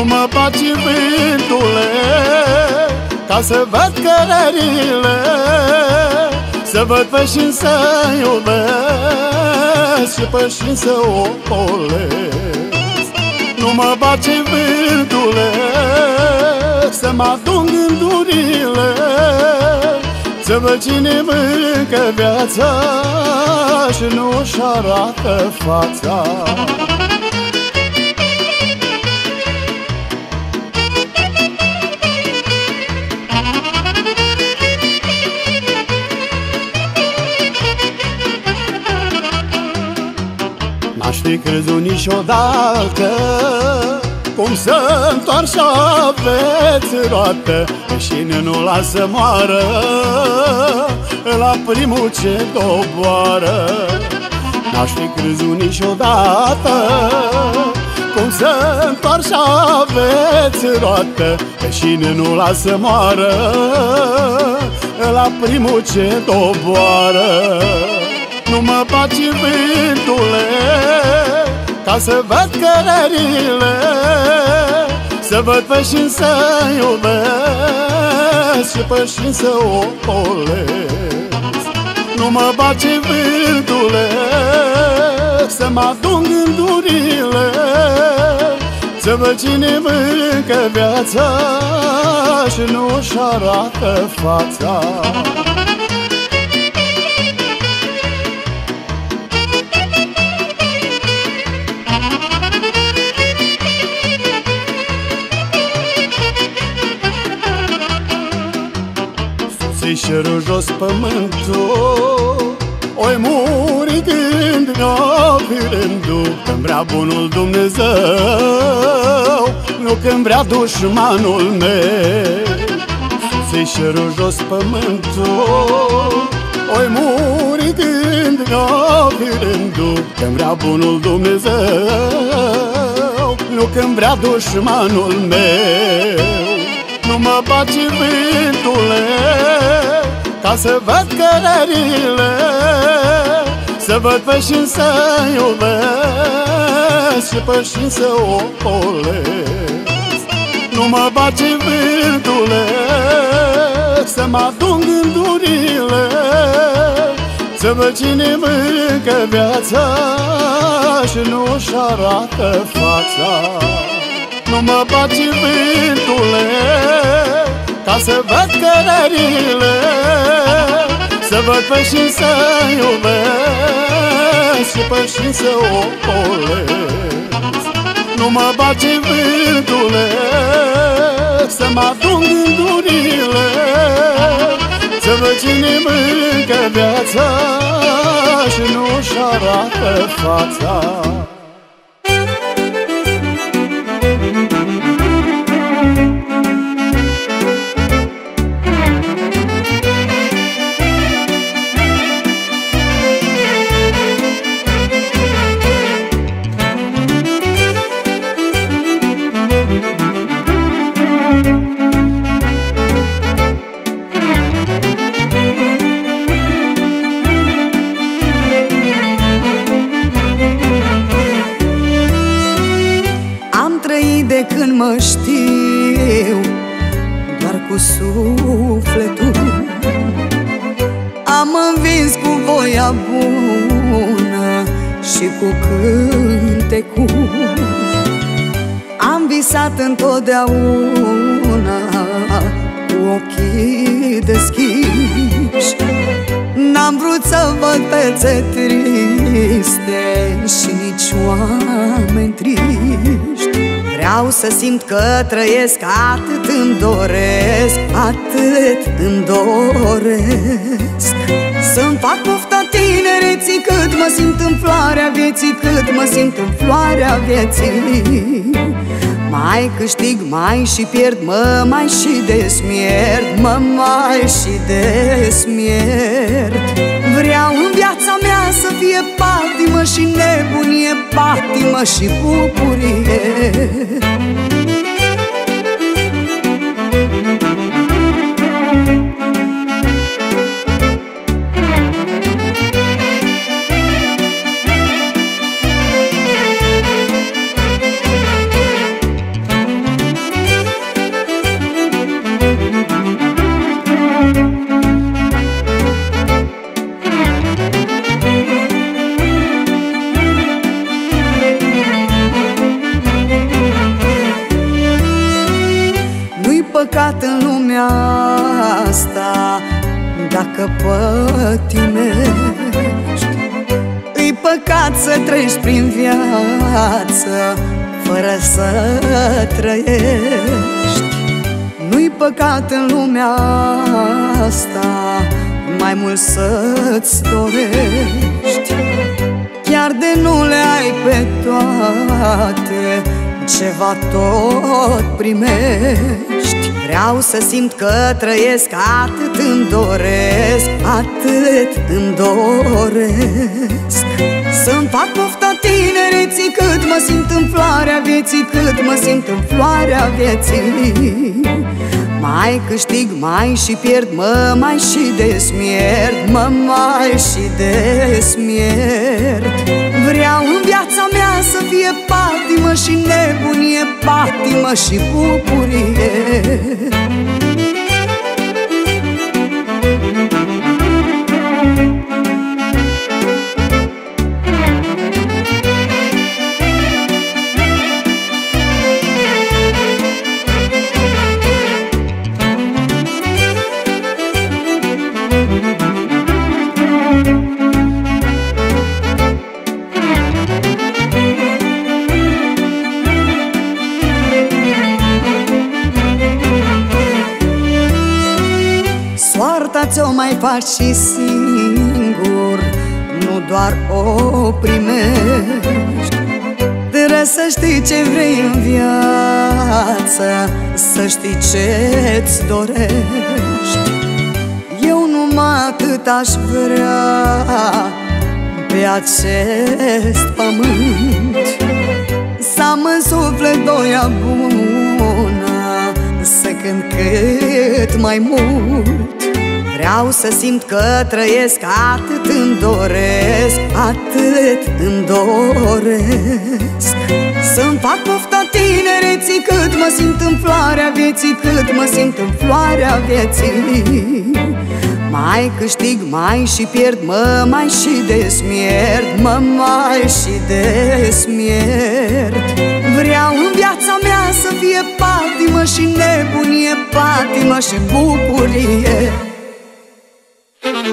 Nu mă baci, vântule, ca să văd cărările, să văd pășin să iubesc și pășin să opolesc. Nu mă baci, vântule, să mă adun gândurile, să văd cine mâncă viața și nu-și arată fața. N-aș fi crezut niciodată cum să-ntoarce aveți roată, cine nu lasă moară la primul ce doboară. N-aș fi crezut niciodată cum să-ntoarce aveți roată, cine nu lasă moară la primul ce doboară. Nu mă baci, vântule, ca să văd cărările, să văd pășin să iubesc și pășin să opolesc. Nu mă baci, vântule, să mă adun gândurile, să văd cine mâncă viața și nu-și arată fața. Sus-i cerul, jos pământul, oi muri când mi-o fi rândul. Când vrea bunul Dumnezeu, nu când vrea dușmanul meu. Sus-i cerul, jos pământul, oi muri când mi-o fi rândul. Când vrea bunul Dumnezeu, nu când vrea dușmanul meu. Nu mă baci, vântule, ca să văd cărările, să văd pășin să iubesc și pășin să opolesc. Nu mă baci, vântule, să mă adun gândurile, să văd cine mâncă viața și nu-și arată fața. Nu mă baci, vântule, ca să văd cărările, să văd pășin să iubesc și pășin să opolesc. Nu mă baci, vântule, să mă adun gândurile, să văd cine mâncă viața și nu-și arată fața. Mă știu, doar cu sufletul am învins cu voia bună și cu cântecul. Am visat întotdeauna cu ochii deschiși, n-am vrut să văd fețe triste și nici oameni triști. Vreau să simt că trăiesc, atât îmi doresc, atât îmi doresc. Să-mi fac pofta tinereții cât mă simt în floarea vieții, cât mă simt în floarea vieții. Mai câștig, mai și pierd, mă mai și desmierd, mă mai și desmierd. Vreau în viața mea să fie patimă și nebunie, patimă și bucurie. păcat în lumea asta dacă pătimești. E păcat să treci prin viață fără să trăiești. Nu-i păcat în lumea asta mai mult să-ți dorești. Chiar de nu le ai pe toate, ceva tot primești. Vreau să simt că trăiesc, atât îmi doresc, atât îmi doresc. Să-mi fac pofta tinereții cât mă simt în floarea vieții, cât mă simt în floarea vieții. Mai câștig, mai și pierd, mă mai și desmierd, mă mai și desmierd. Vreau în viața mea să fie patimă și nebunie, patimă și bucurie. Ți-o mai faci și singur, nu doar o primești. Trebuie să știi ce vrei în viață, să știi ce-ți dorești. Eu numai atât aș vrea pe acest pământ, să am în suflet doia bună, să cânt cât mai mult. Vreau să simt că trăiesc, atât îmi doresc, atât îmi doresc. Să-mi fac pofta tinereții cât mă simt în floarea vieții, cât mă simt în floarea vieții. Mai câștig, mai și pierd, mă mai și desmierd, mă mai și desmierd. Vreau în viața mea să fie patimă și nebunie, patimă și bucurie. Băgeai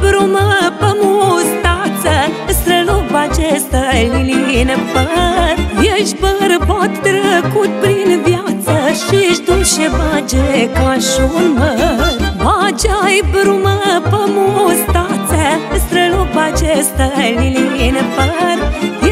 brumă pe mustață, străluc acesta lilin în păr. Ești bărbat trecut prin viață și-și duce bage ca și un măr. Băgeai brumă pe mustață, străluc acesta lilin în păr.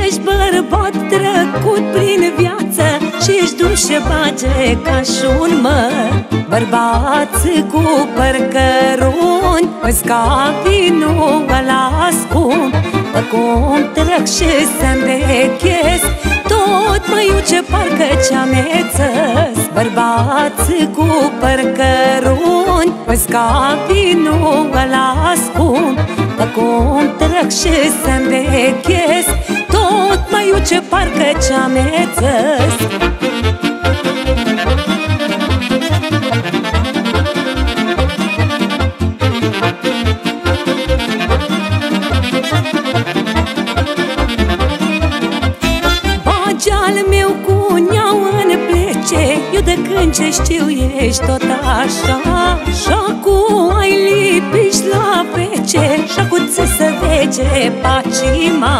Ești bărbat trecut prin viață și-și duce bage ca și un măr. Bărbați cu păr cărunt, mă scapi, nu mă las cum. Mă contrac și să-mi dechesc, tot mă iuce parcă ce-amețăs. Bărbați cu păr cărunt, mă scapi, nu mă las cum. Mă contrac și să-mi dechesc, tot mă iuce parcă ce-amețăs. Eu de când ce știu ești tot așa, și-acu ai lipiști la vece, și-acu ți se vece pacima.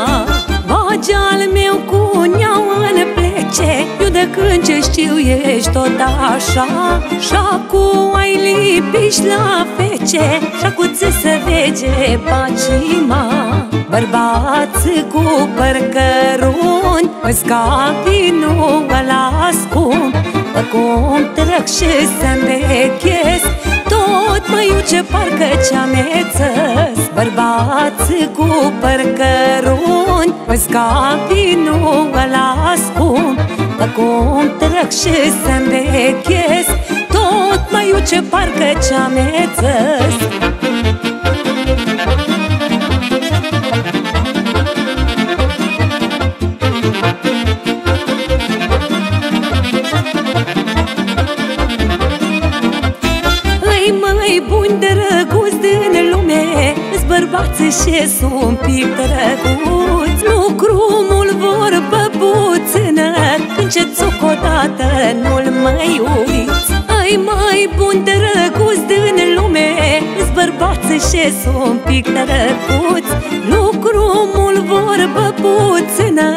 Bagea-l meu cu neauă-n plece, eu de când ce știu ești tot așa, și-acu ai lipiști la vece, și-acu ți se vece pacima. Bărbați cu păr cărunt, mă scapi, nu mă las cum. Mă contrac și să-mi dechesc, tot mă iuce parcă ce-amețăs. Bărbați cu păr cărunt, mă scapi, nu mă las cum. Mă contrac și să-mi dechesc, tot mă iuce parcă ce-amețăs. bărbați și sunt pic drăguți, nu crumul vor păpuțână, când ce-ți-o codată nu-l mai uiți. Ai mai bun drăguț din lume, îți bărbați și sunt pic drăguți, nu crumul vor păpuțână,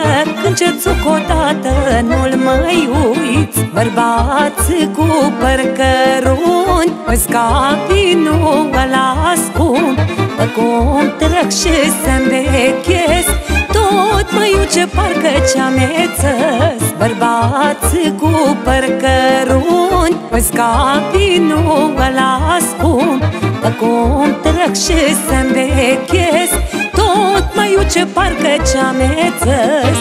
când ce-ți-o codată nu-l mai uiți. Bărbați cu părcăruni, îți scapi, nu îl ascund, acum trec și să-mi vechesc, tot mă iuce parcă ce-amețăs. Bărbați cu părcăruni, mă scapi, nu îl ascund, acum trec și să-mi vechesc, tot mă iuce parcă ce-amețăs.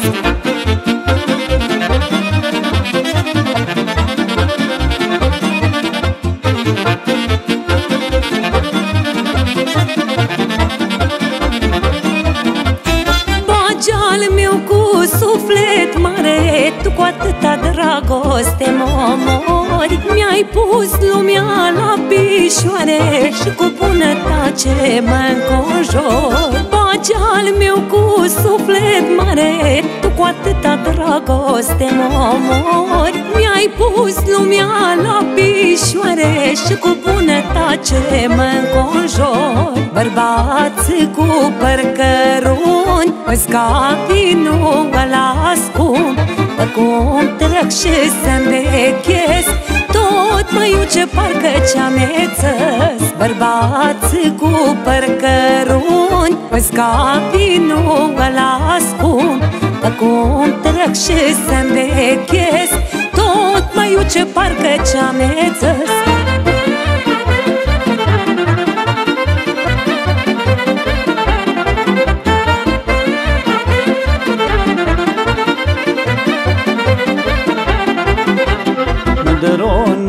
Tu cu atâta dragoste m-omori, mi-ai pus lumea la pișoare și cu bunătate mă înconjor. Pace-al meu cu suflet mare, tu cu atâta dragoste m-omori, mi-ai pus lumea la pișoare și cu bunătate mă înconjor. Bărbați cu părcăruni, îți scapi, nu îl ascund, acum trec și să-mi vechesc, tot mă iuce parcă ce-amețăs. Bărbați cu părcăruni, îți scapi, nu îl ascund, acum trec și să-mi vechesc, tot mă iuce parcă ce-amețăs.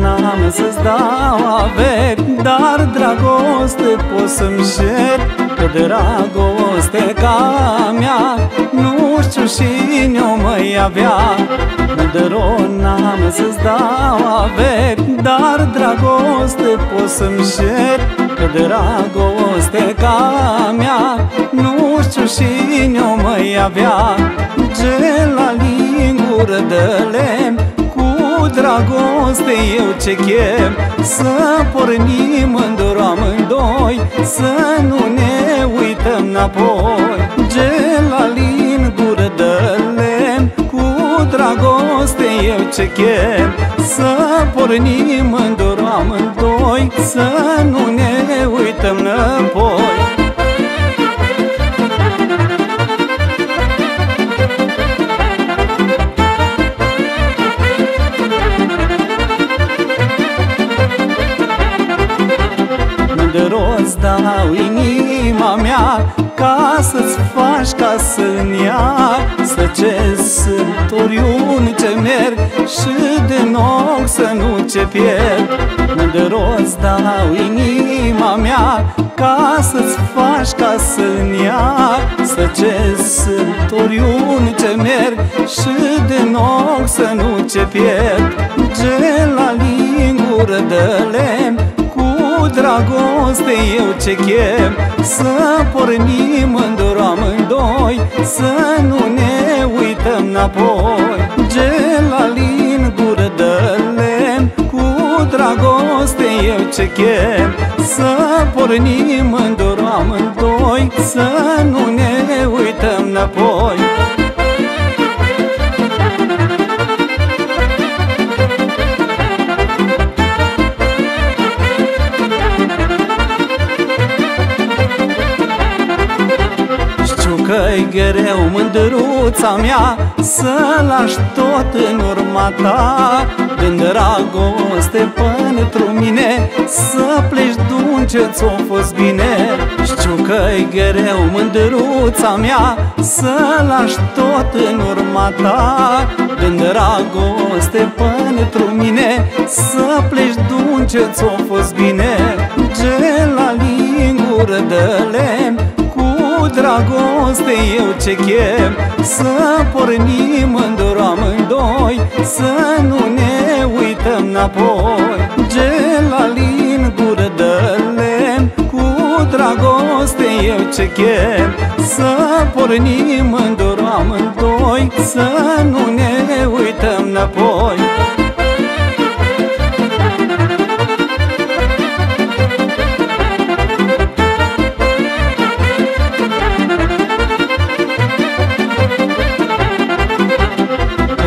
N-am să-ți dau averi, dar dragoste pot să-mi cer. Că dragoste ca mea, nu știu cine-o mai avea. N-am să-ți dau averi, dar dragoste pot să-mi cer. Că dragoste ca mea, nu știu cine-o mai avea. Gel la lingură de lemn, dragoste eu ce chem, să pornim amândoi, să nu ne uităm înapoi. Gel la lingură de lemn, cu dragoste eu ce chem, să pornim amândoi, să nu ne uităm înapoi. Îți dau inima mea ca să-ți faci ca să-mi ia, să ce sunt oriunde merg și de nou să nu ce pierd. Îți dau inima mea ca să-ți faci ca să-mi ia, să ce sunt oriunde merg și de nou să nu ce pierd. Gel la lingură de lemn, dragoste eu ce chem, să pornim amândoi, să nu ne uităm înapoi. Gel la lingură de lemn, cu dragoste eu ce chem, să pornim amândoi, să nu ne uităm înapoi. Că-i greu, mândruța mea, să lași tot în urma ta, din dragoste pentru mine, să pleci dunce ți-o fost bine. Știu că-i greu, mândruța mea, să lași tot în urma ta, din dragoste pentru mine, să pleci dunce ți-o fost bine. Gel la lingură de lemn, dragoste eu ce chem, să pornim amândoi, să nu ne uităm înapoi. Gel la lingură de lemn, cu dragoste eu ce chem, să pornim în amândoi, să nu ne uităm înapoi.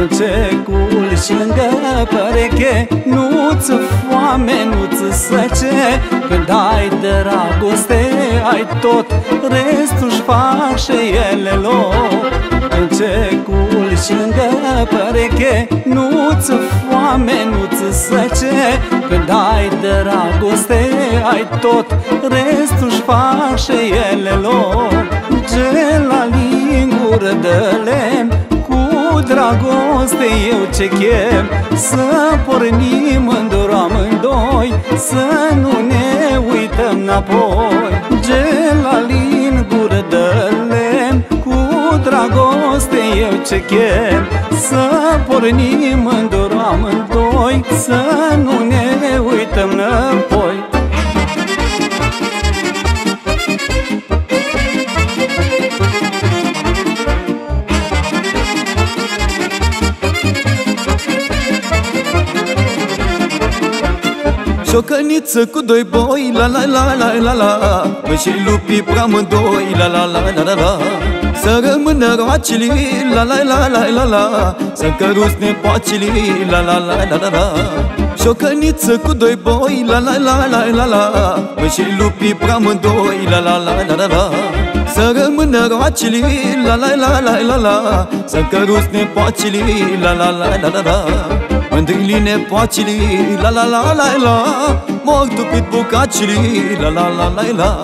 În cecul și lângă pereche, nu-ți foame, nu-ți săce. Când ai dragoste, ai tot, restul-și fac și ele loc. În cecul și lângă pereche, nu-ți foame, nu-ți săce. Când ai dragoste, ai tot, restul-și fac și ele loc. Gel la lingură de lemn, dragoste eu ce chem, să pornim amândoi, să nu ne uităm înapoi. Gelalin gură de lemn, cu dragoste eu ce chem, să pornim amândoi, să nu ne uităm înapoi. Ciocăniță cu doi boi, la la la la la la, mă și lupii pramândoi, la la la la la la. Să rămână roacele, la la la la la la, să-mi căruți nepoacele, la la la la la la. Ciocăniță cu doi boi, la la la la la la, mă și lupii pramândoi, la la la la la la. Să rămână roacele, la la la la la la, să-mi căruți nepoacele, la la la la la la. Mândâi nepoacele, la la la la la, mor topit bucacele, la la la la la.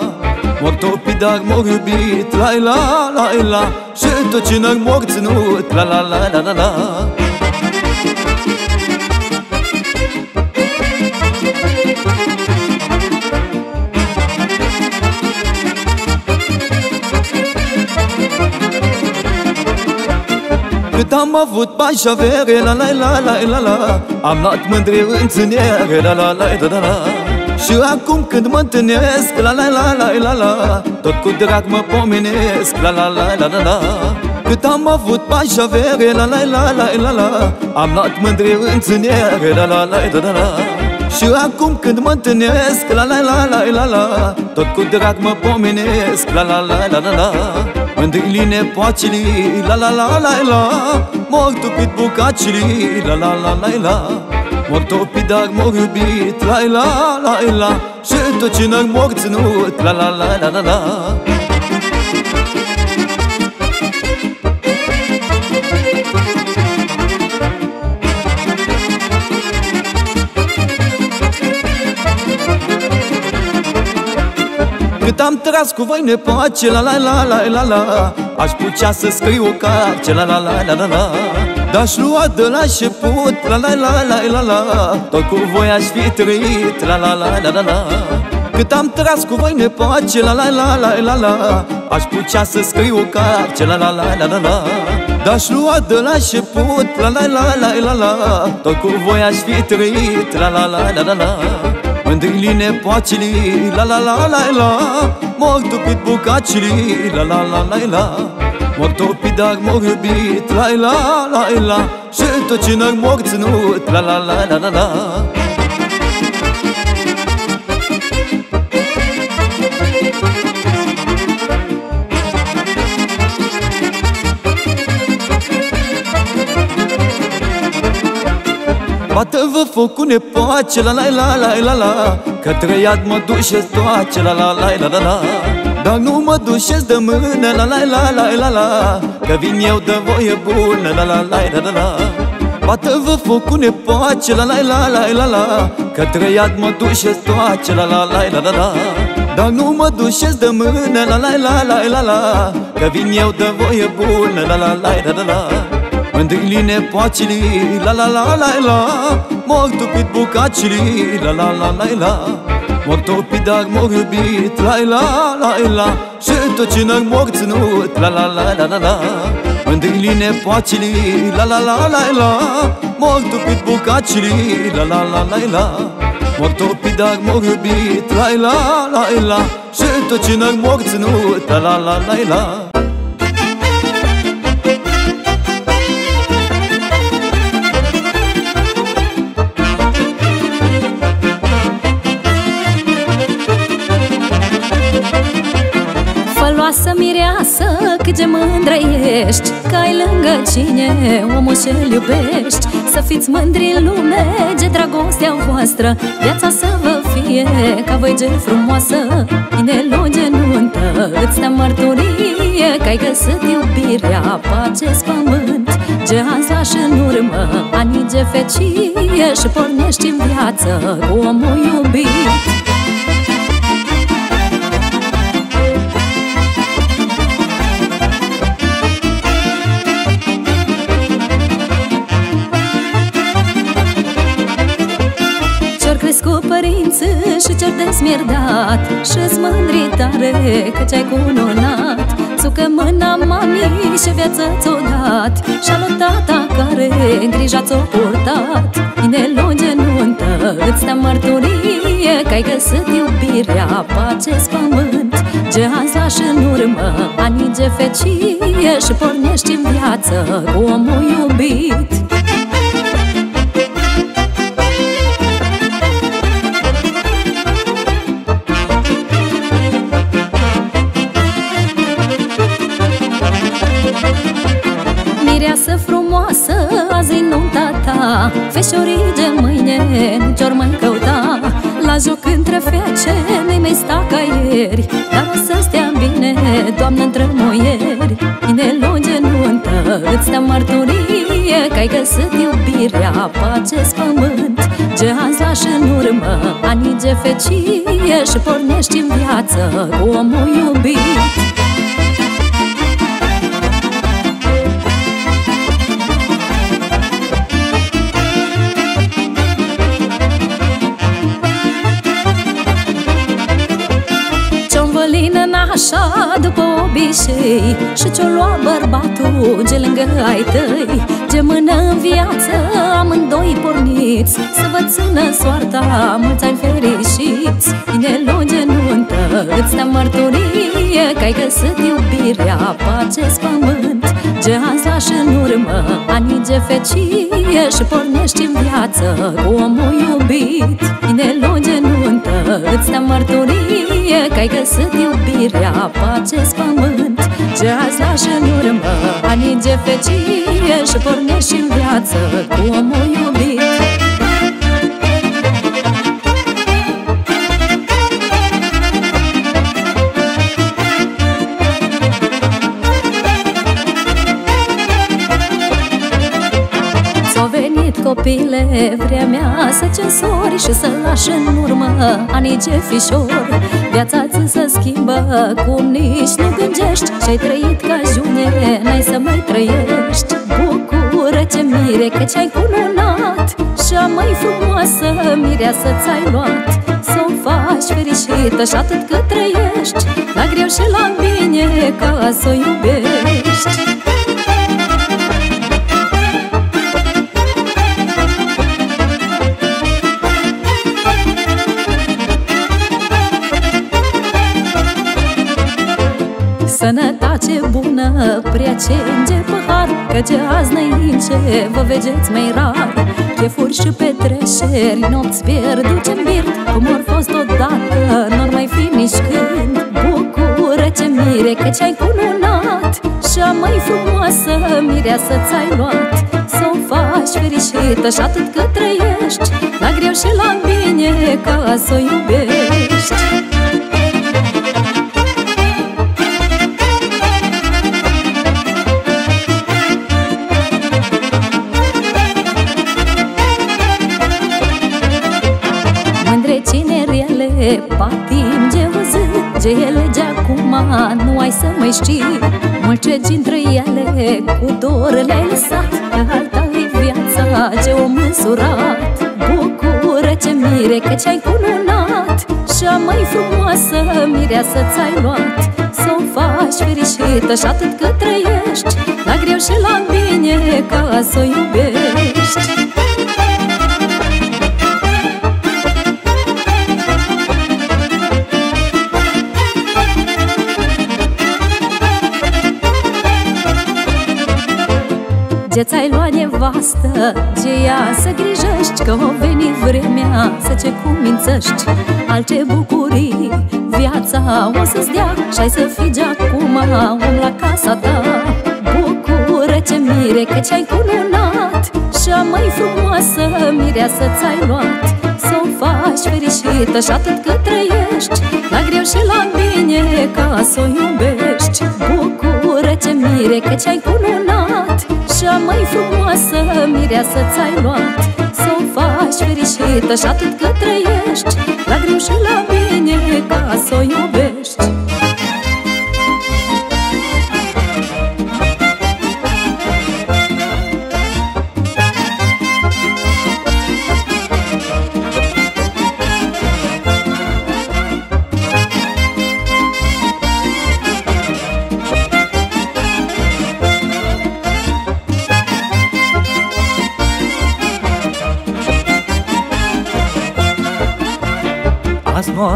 Mor topit, dar mor iubit, la la la la, și tot ce n-ar mor ținut, la la la la la la. Cât am avut bani și avere, la la la la la la, am luat mândrie în ținere, la la la la la la. Și acum când mă întâlnesc, la la la la la la, tot cu drag mă pomenesc, la la la la la la. Cât am avut bani și avere, la la la la la la, am luat mândrie în ținere, la la la la la la. Și acum când mă întâlnesc, la la la la la la, tot cu drag mă pomenesc, la la la la la la. Mândâi nepoacele, la la la la la, mor topit bucacele, la la la la la. Mor topit, dar mor iubit, la la la la, și tot ce n-ar mor ținut, la la la la la la. Cât am tras cu voi nepace, la la la la la la, aș putea să scriu o carte, la la la la la la. Dar-aș lua de la șeput, la la la la la la, tot cu voi aș fi trăit, la la la la la la. Cât am tras cu voi nepace, la la la la la la, aș putea să scriu o carte, la la la la la la. Dar-aș lua de la șeput, la la la la la la, tot cu voi aș fi trăit, la la la la la la. Mândâi nepoacele, la la la la la, mor topit bucacele, la la la la la. Mor topit, dar mor iubit, la la la la, și tot ce n-ar mor ținut, la la la la la la. Bată-vă foc cu nepoace, la la la la la la, către iad mă dușesc toace, la la la la la la. Dar nu mă dușesc de mână, la la la la la la, că vin eu de voie bună, la la la la la la. Bată-vă foc cu nepoace, la la la la la la, către iad mă dușesc toace, la la la la la la. Dar nu mă dușesc de mână, la la la la la la, că vin eu de voie bună, la la la la la la. Mândâi nepoacele, la la la la la, mor topit bucacele, la la la la la. Mor topit, dar mor iubit, la la la la, și tot ce n-ar mor ținut, la la la la la la. Mândâline poacili, la la la la la, m-au topit bucacili, la la la la la, m-au topit dacă m-au iubit, la la la la, și tot ce n-am m-au ținut, la la la la la. Făloasă mireasă, cât de mândră ești că ai lângă cine omul ce-l iubești. Să fiți mândri în lume de dragostea voastră, viața să vă fie ca voi gel frumoasă. Bine lung de nuntă îți stă mărturie că ai găsit iubirea pe acest pământ. Ce azi lași în urmă anii de fecie și pornești în viață cu omul iubit. Și ce-ar desmierdat și-s mândri tare că ce-ai cununat. Țucă mâna mamii și viață ți-o dat, și-a lui tata care grija ți-o purtat. Bine lungi în nuntă îți dă mărturie că ai găsit iubirea pe acest pământ. Ce azi lași în urmă anii de fecie și pornești în viață cu omul iubit. Mireasă frumoasă, azi e nunta ta, feșorii de mâine nu ce-or mai căuta. La joc între fece nu-i mai sta ca ieri, dar o să stea bine, Doamne, între moieri. Bine lungi în nuntă îți stă mărturie că ai găsit iubirea pe acest pământ. Ce azi lași în urmă anii de fecie și pornești în viață cu omul iubit. Așa după obișei și ce-o lua bărbatul de lângă ai tăi. Ce mână în viață amândoi porniți, să vă țină soarta mulți ani fericiți. Bine lungi în nuntă îți dă mărturie că ai găsit iubirea pe acest pământ. Ce azi lași în urmă anii de fecie și pornești în viață cu omul iubit. Bine lungi în nuntă îți dă mărturie că ai găsit iubirea pe acest pământ. Ce azi lași în urmă anii de fecie și pornești în viață cu omul iubit. Copile, vremea să te însori și să lași în urmă anii de fișor. Viața ți se schimbă cum nici nu gândești, și-ai trăit ca june, n-ai să mai trăiești. Bucură-te, mire, că ce-ai cununat, cea mai frumoasă mireasă ți-ai luat. Să o faci fericită și atât cât trăiești, la greu și la bine, ca să o iubești. Sănătate bună, prea ce înge păhar, că ce azi năince vă vegeți mai rar. Chefuri și petreșeri, nopți pierdute în birt, cum or fost odată, n-or mai fi nici când. Bucură-te, mire, că ce-ai cununat, cea mai frumoasă mireasă ți-ai luat. Să o faci fericită și atât cât trăiești, la greu și la bine, ca să o iubești. Patim de o zi, de ele de-acum nu ai să mai știi. Mulce dintre ele cu dor le-ai lăsat, că alta-i viața ce om însurat. Bucură-te, mire, că ce-ai cununat, cea mai frumoasă mireasă ți-ai luat. să o faci fericită și atât cât trăiești, la greu și la bine, ca să o iubești. De ți-ai luat nevastă, de ea să grijești, că va veni vremea să ce cumințești. Alte bucurii viața o să-ți dea, și-ai să fii de-acum om la casa ta. Bucură-te, mire, că ce-ai cununat, și-a mai frumoasă mireasă ți-ai luat. Să-o faci fericită și atât cât trăiești, la greu și la bine, ca să o iubești. Bucură-te, mire, că ce-ai cununat, cea mai frumoasă mireasă ți-ai luat. Să-o faci fericită și atât cât trăiești, la greu și la bine, ca să o iubești.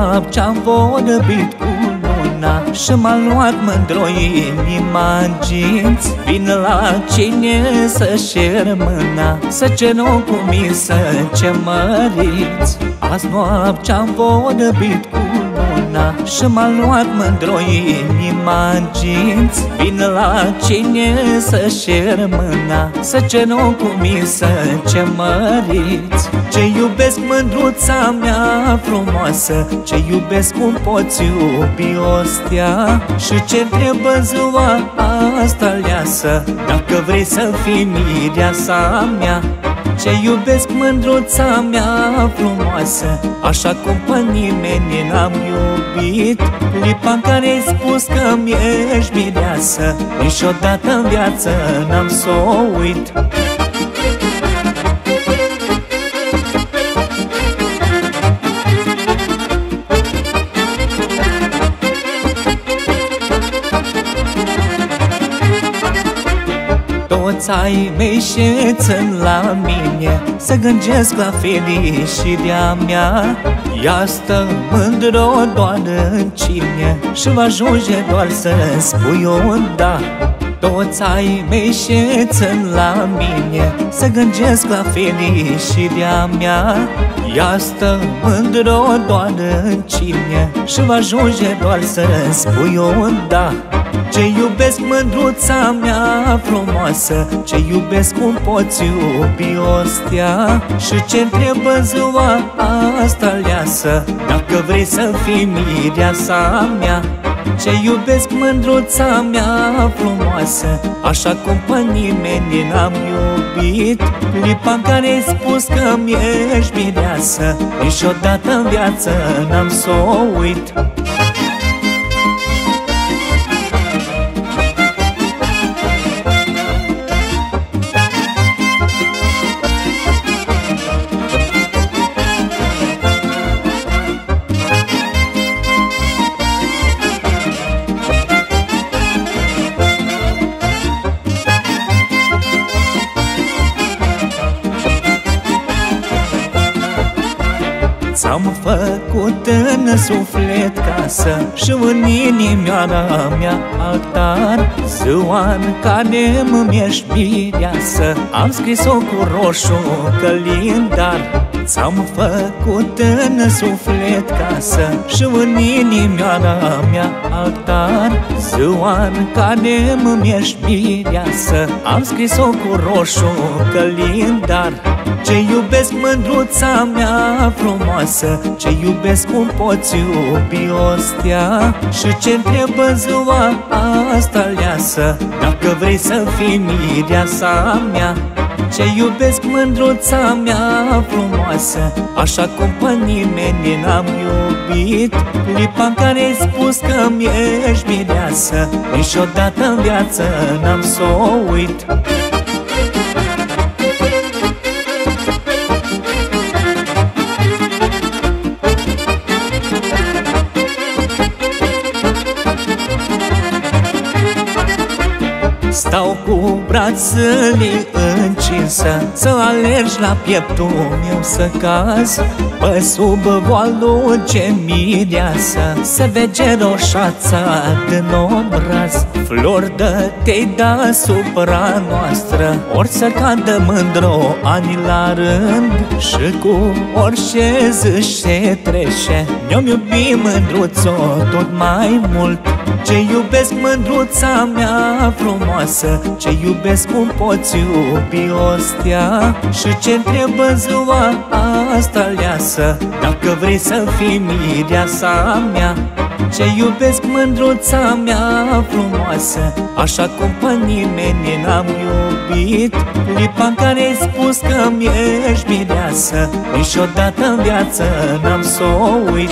Noaptea-am vorbit cu luna și m-a luat mândr-o inima în ginți. Vin la cine să-și cer mâna, să cer o cu mine să ce măriți. Azi noaptea-am vorbit cu luna și m-a luat mândr-o inima în ginți. Vin la cine să-și cer mâna, să cer o cu mine să ce măriți. Ce iubesc mândruța mea frumoasă, ce iubesc cum poți iubi o stea. Și ce trebuie în ziua asta leasă, dacă vrei să fii mireasa mea. Ce iubesc mândruța mea frumoasă, așa cum pe nimeni n-am iubit. Clipa în care ai spus că-mi ești mireasă, niciodată în viață n-am s-o uit. Toți ai mei șețân la mine, să gândesc la fericirea mea. Ea stă mândră doar în cine și va ajunge doar să spui o da. Toți ai mei șețân la mine, să gândesc la fericirea mea. Ea stă mândră doar în cine și va ajunge doar să spui o da. Ce iubesc mândruța mea frumoasă, ce iubesc cum poți iubi o stea. Și ce trebuie în ziua asta leasă, dacă vrei să fii mireasa mea. Ce iubesc mândruța mea frumoasă, așa cum pe nimeni n-am iubit. Clipa în care ai spus că-mi ești mireasă, niciodată în viață n-am s-o uit. Am făcut în suflet casă și în inimioara mea altar. Ziua în care îmi ești mireasă, am scris-o cu roșu calendar. Ți-am făcut în suflet casă și în inimioara mea altar. Ziua în care îmi ești mireasă, am scris-o cu roșu calendar. Ce iubesc mândruța mea frumoasă, ce iubesc cum poți iubi o stea. Și ce trebuie în ziua asta leasă, dacă vrei să fii mireasa mea. Ce iubesc mândruța mea frumoasă, așa cum pe nimeni n-am iubit. Clipa în care ai spus că-mi ești mireasă, niciodată în viață n-am s-o uit. brațele încinsă, să alergi la pieptul meu să cazi, pe sub voalul ce mireasă, să vege roșața din obraz. Flori de tei deasupra noastră, ori să cadă mândru ani la rând, și cu orice zi se trece, ne-om iubi mândruțo tot mai mult. Ce iubesc mândruța mea frumoasă, ce iubesc cum poți iubi o stea, și ce întrebă ziua asta leasă, dacă vrei să fii mireasa mea. Ce iubesc mândruța mea frumoasă, așa cum pe nimeni n-am iubit. Clipa în care ai spus că mi-ești mireasă, niciodată în viață n-am s-o uit.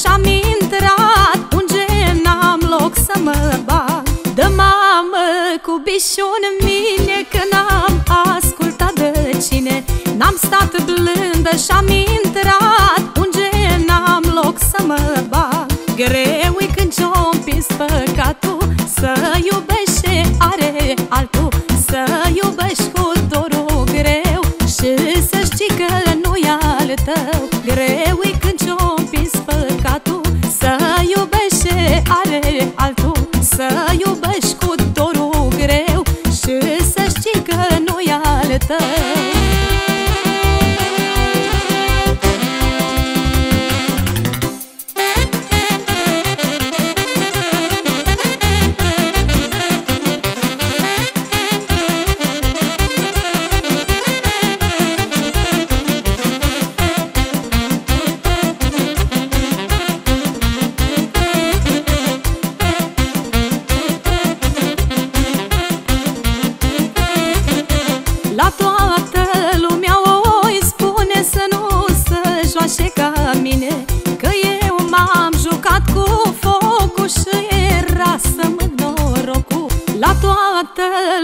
Și-am intrat unde n-am loc să mă bag. Dă mamă cu bișon în mine, că n-am ascultat de cine. N-am stat blândă și-am intrat unde n-am loc să mă bag. Greu-i când ce-o împins păcatul, să iubești ce are altul, să iubești cu dorul greu și să știi că nu-i al tău. Greu-i când ce-o împins păcatul, să iubești ce are altul, să iubești cu dorul greu și să știi că nu-i al tău.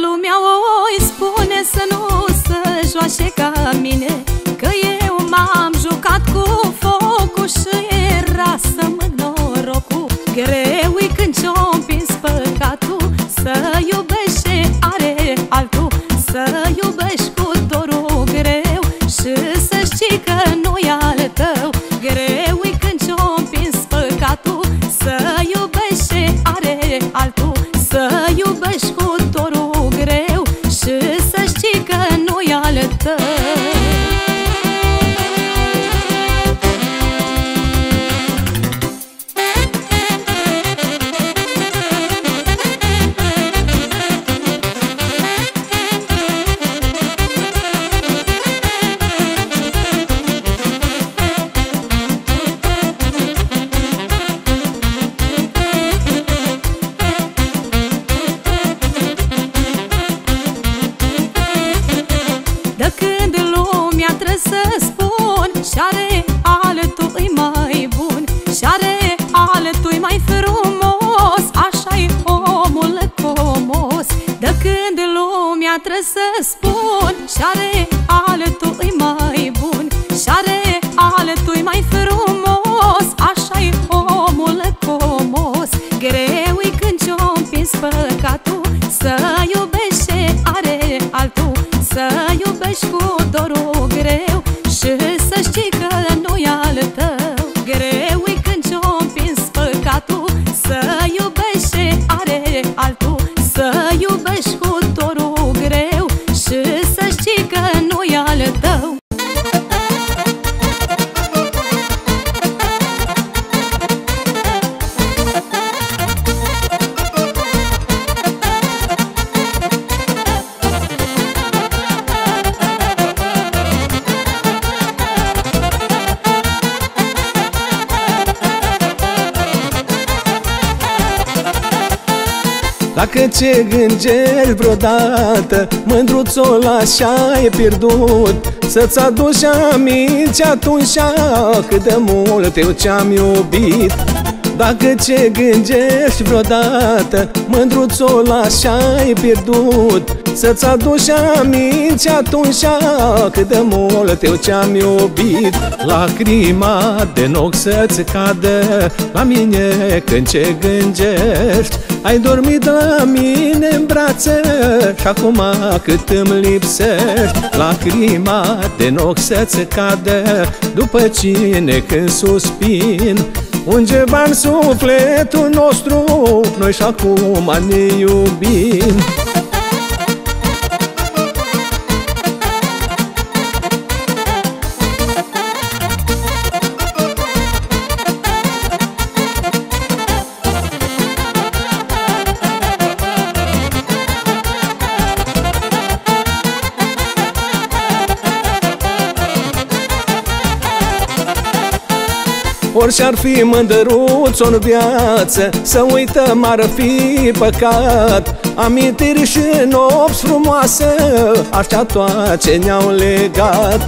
Lumea o-i spune să nu se joace ca mine, că eu m-am jucat cu focul și era să mă norocul. Greu-i când ce-o împins păcatul, să iubești ce are altul, să iubești cu dorul greu și să știi că nu-i al tău. Greu-i când ce-o împins păcatul, să iubești ce are altul, să iubești cu dorul greu și să știi că nu-i al tău. Trebuie să spun și are altul e mai bun, și are altul e mai frumos, așa-i omul comos. Greu-i când ce-o împins păcatul, să iubești ce are altul, să iubești cu dorul greu și să știi că nu-i al tău. Greu-i când ce-o împins păcatul, să iubești ce are altul, să iubești cu dorul greu și să știi că nu-i al tău. Dacă ce gângești vreodată, mândruțul așa e pierdut, să-ți aduci aminti atunci cât de mult eu ce-am iubit. Dacă ce gângești vreodată, mândruțul așa e pierdut, să-ți aduci aminti atunci cât de mult eu ce-am iubit. Lacrima de n-o să-ți cadă la mine când ce gângești, ai dormit la mine în brațe și acum cât îmi lipsești. Lacrima de n-o să-ți cadă după cine când suspin, ungeva în sufletul nostru noi și acum ne iubim. Ori și-ar fi mândruț o-n viață, să uităm ar fi păcat, amintiri și nopți frumoase, așa toate ne-au legat.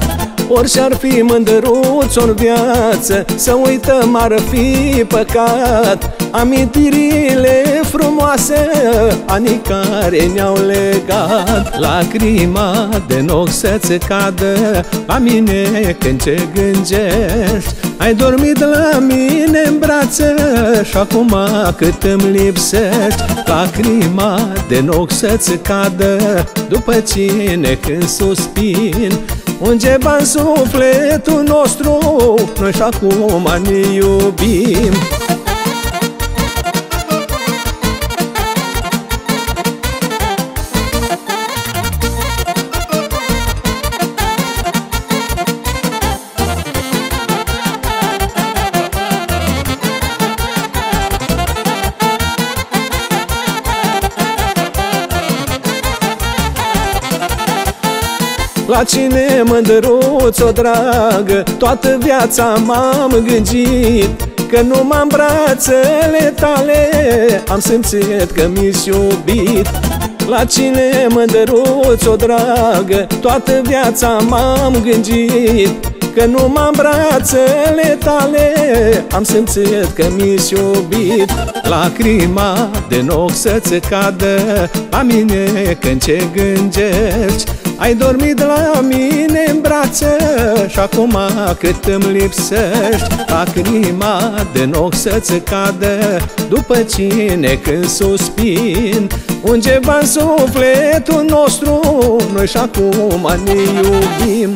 Ori și-ar fi mândruț o-n viață, să uităm ar fi păcat, amintirile frumoase, anii care ne-au legat. Lacrima de n-o să-ți cadă la mine când ce gângești, ai dormit la mine în brațe și acum cât îmi lipsești. Lacrima de n-o să-ți cadă după cine când suspin, ungeva în sufletul nostru noi și acum ne iubim. La cine mândruț o dragă, toată viața m-am gândit, că numai în brațele tale am simțit că mi-s iubit. La cine mândruț o dragă, toată viața m-am gândit, că numai în brațele tale am simțit că mi-s iubit. Lacrima de n-o să-ți cadă la mine când ce gângești, ai dormit la mine în brațe și acum cât îmi lipsești. Lacrima de n-o să-ți cadă după cine când suspin, ungeva în sufletul nostru noi și acum ne iubim.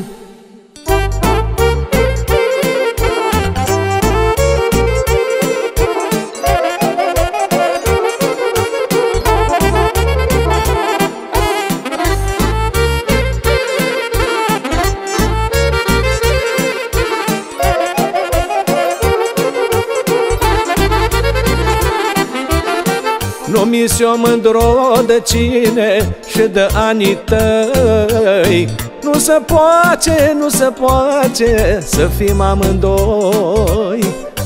Nu mi-s-o mândro de cine și de anii tăi, nu se poate, nu se poate să fim amândoi.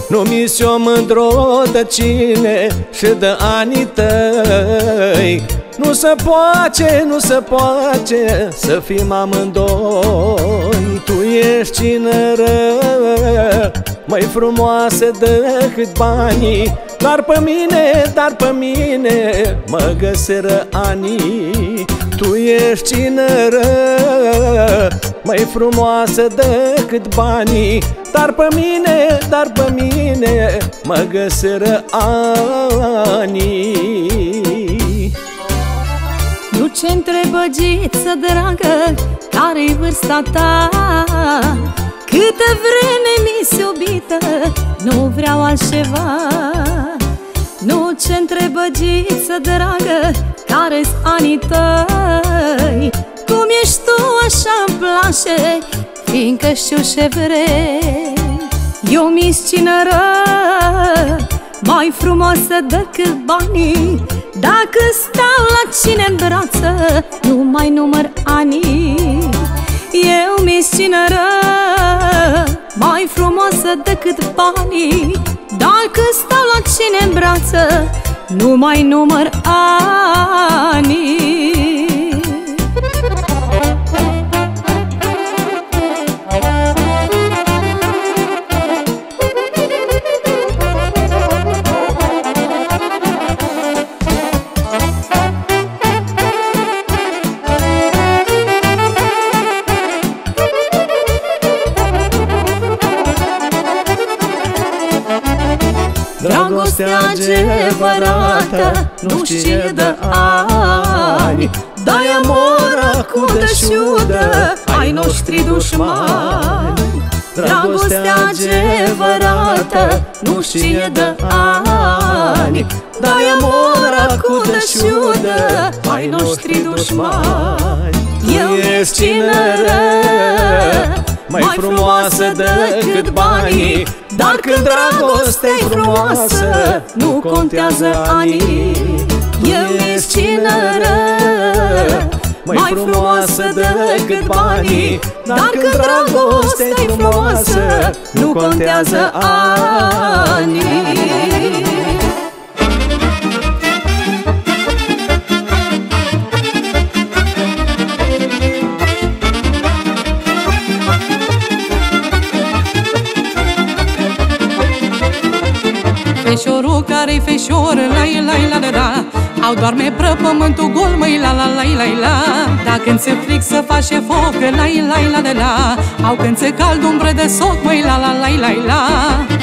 Nu mi-s-o mândro de cine și de anii tăi, nu se poate, nu se poate să fim amândoi. Tu ești cineră, mai frumoasă decât banii, dar pe mine, dar pe mine mă găseră anii. Tu ești cineră, mai frumoasă decât banii, dar pe mine, dar pe mine mă găseră anii. Nu ce-ntre băgiță dragă, care-i vârsta ta? Câtă vreme mi-s iubită, nu vreau altceva. Nu ce-ntre băgiță dragă, care-s anii tăi, cum ești tu așa-mi place, fiindcă știu ce vrei. Eu mi-s cineră, mai frumoasă decât banii, dacă stau la cine-n brață, nu mai număr anii. Eu mi-s cineră, mai frumoasă decât banii, dacă stau la cine-n brață, nu mai număr ani. Dragostea adevărată nu știe de ani, de-aia mor acum deșiudă ai noștri dușmani. Dragostea adevărată nu știe de ani, de-aia mor acum deșiudă ai noștri dușmani. Eu ești cineră mai frumoasă decât banii, dar când dragostea-i frumoasă, nu contează anii. Eu ești cineră mai frumoasă decât banii, dar când dragostea-i frumoasă, nu contează anii. Feșorul care-i feșor, lai, lai, la, la, la, au doarme pră pământul gol, măi, la, la, la, la, la. Dar când se fric să face foc, lai, lai, la, la, la, au când se cald umbră de soc, măi, la, la, la, la, la.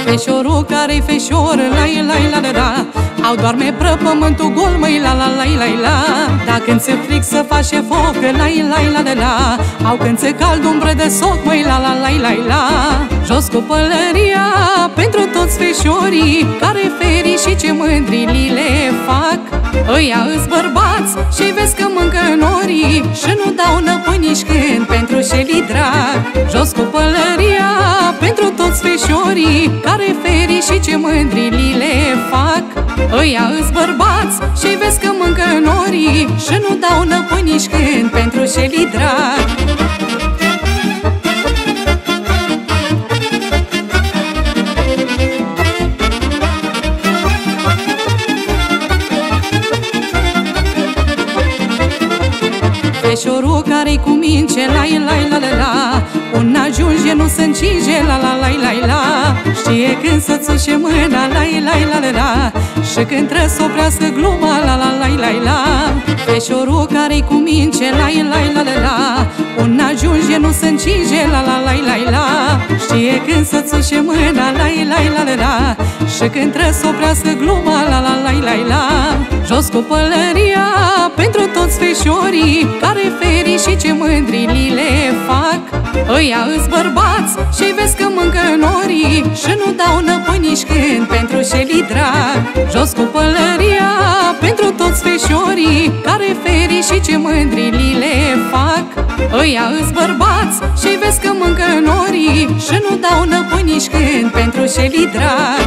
Feșorul care-i feșor, lai, lai, la, la, la, au doarme pră pământul gol, măi, la, la, la, la, la. Dar când se fric să face foc, lai, lai, la, la, la, au când se cald umbră de soc, măi, la, la, la, la, la. Jos cu pălăria pentru toți feșorii care feri și ce mândri li le fac. Îi bărbați și vezi că mâncă norii și nu dau năpâniși când pentru șelii drag. Jos cu pălăria pentru toți feșorii care feri și ce mândri li le fac. Îi bărbați și vezi că mâncă norii și nu dau năpâniși când pentru șelii drag. Feșorul care-i cu mince, lai, lai, la, la, la, un ajunge nu se încinge, la, la, la, la, la. Știe când să țușe mâna, lai, lai, la, la, la, și când trebuie să oprească gluma, la, la, la, la, la. Feșorul care-i cu mince, lai, lai, la, la, la, un ajunge nu se încinge, la, la, la, la, la. Știe când să țușe mâna, lai, lai, la, la, la, și când trebuie să oprească gluma, la, la, la, la, la. Jos cu pălăria pentru toți feșorii care feri și ce mândri li le fac. Îi bărbați și vezi că mâncă norii și nu dau năpâniși când pentru șelii drag. Jos cu pălăria pentru toți feșorii care feri și ce mândri li le fac. Îi bărbați și vezi că mâncă norii și nu dau năpâniși când pentru șelii drag.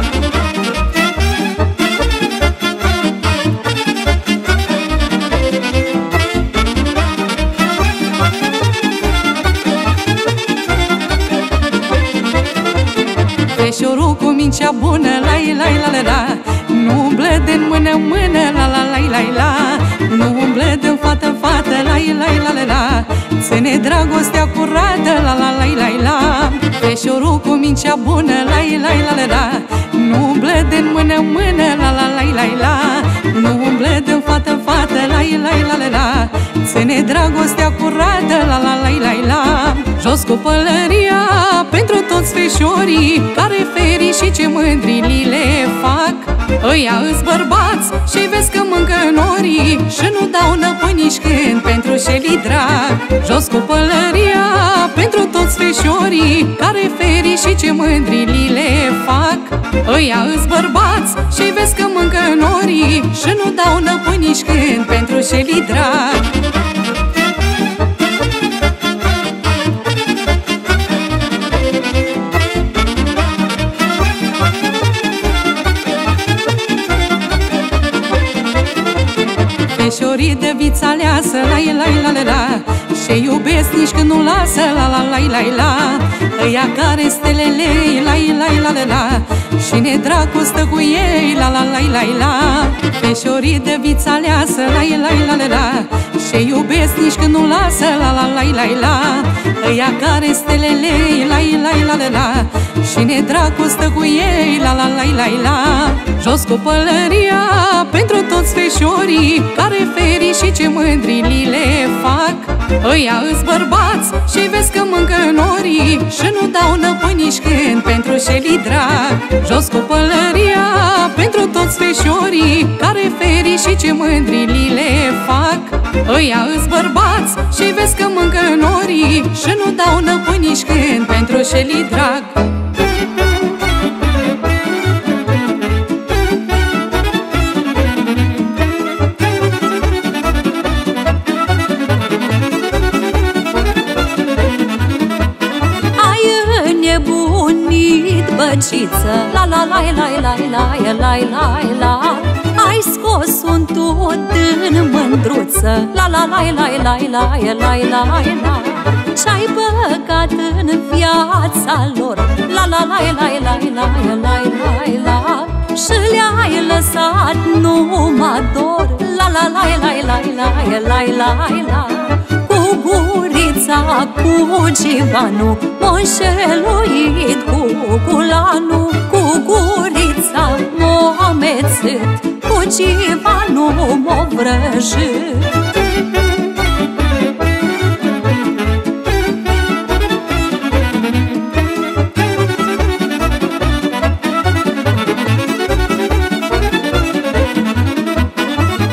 Feșorul cu mincea bună, lai, lai, la, la, la, nu umblă de-n mână, mână, la, la, la, la, la, nu umblă de-n fată, fată, lai, lai, la, la, la, ține dragostea curată, la, la, la, la, la. Feșorul cu mincea bună, lai, lai, la, la, la, nu umblă de-n mână, mână, la, la, la, la, la, nu umblă de-n fată, fată, lai, lai, la, la, la, ține dragostea curată, la, la, la, la, la. Jos cu pălăria pentru toți feșorii care feri și ce mândri li le fac. Îi bărbați și vezi că mâncă norii și nu dau năpâniși când pentru șelii drag. Jos cu pălăria pentru toți feșorii care feri și ce mândri li le fac. Îi bărbați și vezi că mâncă norii și nu dau năpâniși când pentru șelii drag. Feșorul dorit de viață aleasă, la la la la la. Și iubesc nici când nu lasă, la la la la la. Ăia care stelele, la la la la la. Și ne dragostă cu ei, la la la la la. Feșorii de viață aleasă, la la la la la. Și iubesc nici când nu lasă, la la la la la. Ăia care stelele, la la la la la. Și ne dragostă cu ei, la la la la la. Jos cu pălăria pentru toți feșorii care feri și ce mândri le fac. Ăia îți bărbați și vezi că mâncă norii și nu dau năpă nici când pentru șelii drag. Jos cu pălăria pentru toți feșorii care feri și ce mândri le fac. Ăia îți bărbați și vezi că mâncă norii și nu dau năpă nici când pentru șelii drag. Băciță, la la la la la la la la la. Ai scos un tut în mândruță, la la la la la la la la la. Ce-ai băgat în viața lor, la la la la la la la la la. Și le-ai lăsat numai dor, la la la la la la la la la. Cu gurița, cu civanul, m-a înșeluit cu culanul. Cu gurița m-a amețit, cu civanul m-a vrăjit.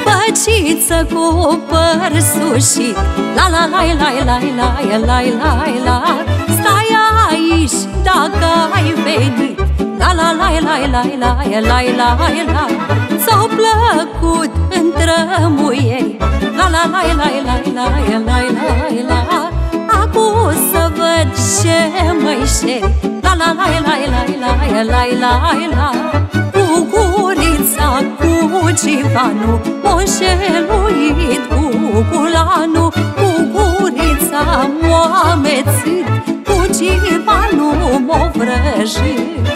Băciță cu păr sușit, la la la la la la la la la. Stai aici dacă ai venit, la la la la la la la la la. S-au plăcut întrămuiei, la la la la la la la la la. Acum să văd ce mai șeri, la la la la la la la la la. Cu gurița, cu civanul, m-a înșeluit cu culanul. Cu gurița m-a amețit, cu civanul m-a vrăjit.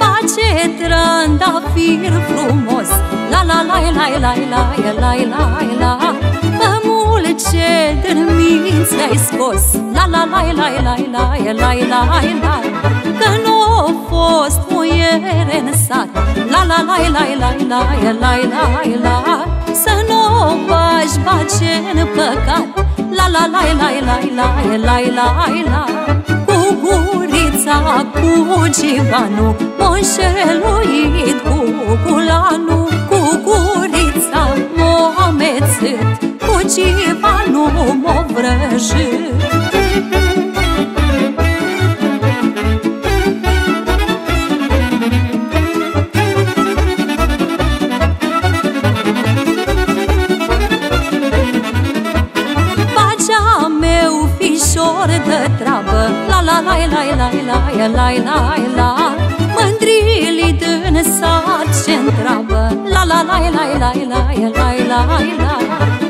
Face trandafir frumos, la la la la la la la la la. Pămulce din minți le-ai scos, la la la la la la la la la. Că n-o fost muiere în sat, la la la la la la la la la. Să n-o faci bace în păcat, la la la la la la la la la. Cu gurița, cu civanul, m-a înșeluit cu culanul. Cu gurița m-a amețit, cu civanul m-a vrăjit. De treabă, la la la la la la la la la. Mândrilii din sat ce-n treabă, la la la la la la la la la.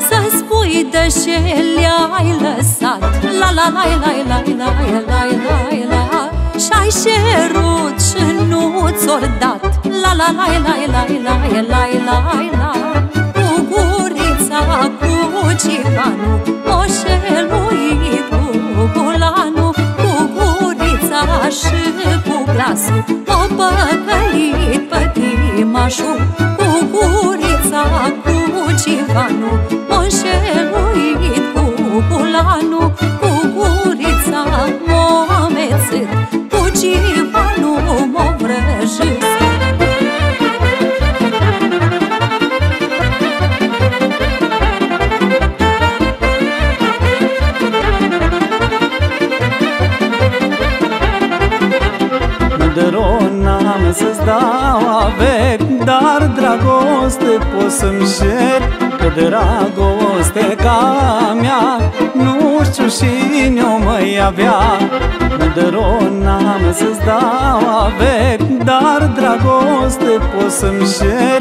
Să-mi spui de ce le-ai lăsat, la la la la la la la la la. Și-ai cerut și nu ți-o dat, la la la la la la la la la. Cu gurița, cu civanul, m-a înșeluit cu culanul, cu gurița și cu glasul, m-a păcălit pătimașul. Cu gurița, cu civanul, m-a înșeluit cu culanul. Cu gurița m-a amețit, cu civanul m-a vrăjit. Să-ți dau averi, dar dragoste pot să-mi cer. Pe dragoste ca mea, nu știu cine-o mai avea. Mândron n-am să-ți dau averi, dar dragoste pot să-mi șer.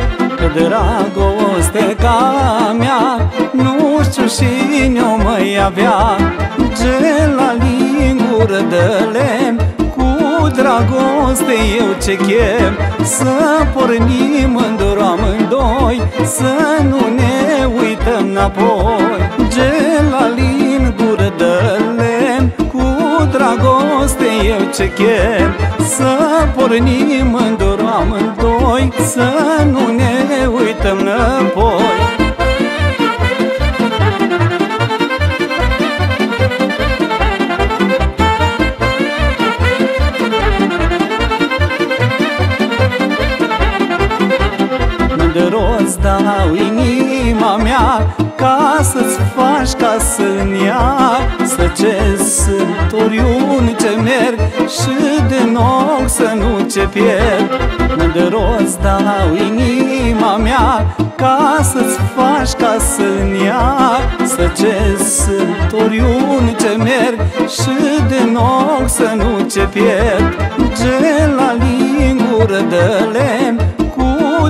Dragoste ca mea, nu știu cine-o mai avea. Gel la lingură de lemn, cu dragoste eu ce chem. Să pornim mândru amândoi, să nu ne uităm înapoi. Gel la lingură de lemn, cu dragoste eu ce chem. Să pornim mândru amândoi, să nu ne uităm înapoi. Mândro-ți dau inima mea, ca să-ți faci casă în ea. Să ce sunt oriunde merg și din ochi să nu ce pierd. Mândro-ți dau inima mea, ca să-ți faci casă în ea. Să ce sunt oriunde merg și din ochi să nu ce pierd. Gel la lingură de lemn,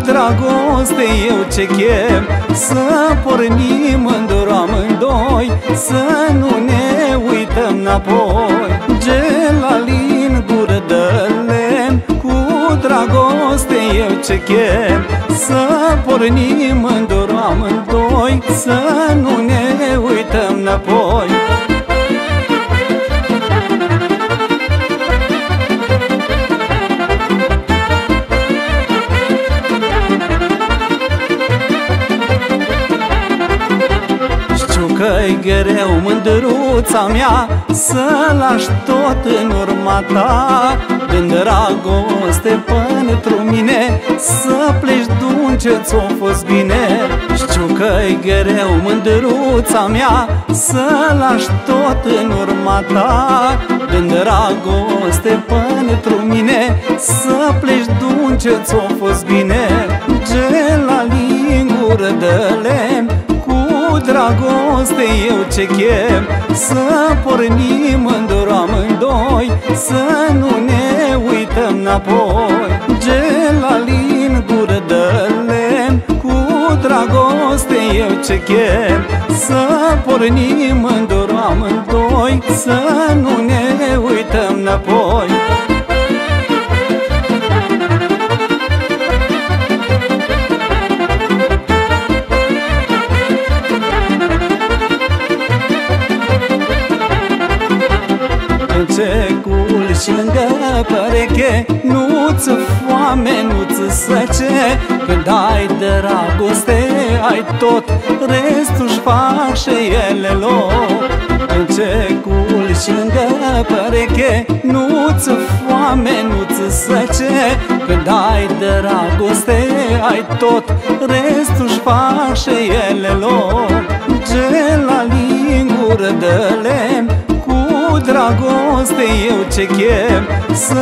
dragoste eu ce chem. Să pornim mândru amândoi, să nu ne uităm înapoi. Gel la lingură de lemn, cu dragoste eu ce chem. Să pornim mândru amândoi, să nu ne uităm înapoi. Că-i greu, mândruța mea, să lași tot în urma ta. Din dragoste pentru mine, să pleci dulce, ți-o fost bine. Știu că-i greu, mândruța mea, să lași tot în urma ta. Din dragoste pentru mine, să pleci dulce, ți-o fost bine. Gel la lingură de lemn, dragoste eu ce chem. Să pornim mândru amândoi, să nu ne uităm înapoi. Gel la lingură de lemn, cu dragoste eu ce chem. Să pornim mândru amândoi, să nu ne uităm înapoi. Secul și lângă pereche, nu-ți foame, nu-ți săce. Când ai dragoste, ai tot, restul-și fac și ele loc. În secul și lângă pereche, nu-ți foame, nu-ți săce. Când ai dragoste, ai tot, restul-și fac și ele loc. Gel la lingură de lemn, dragoste eu ce chem. Să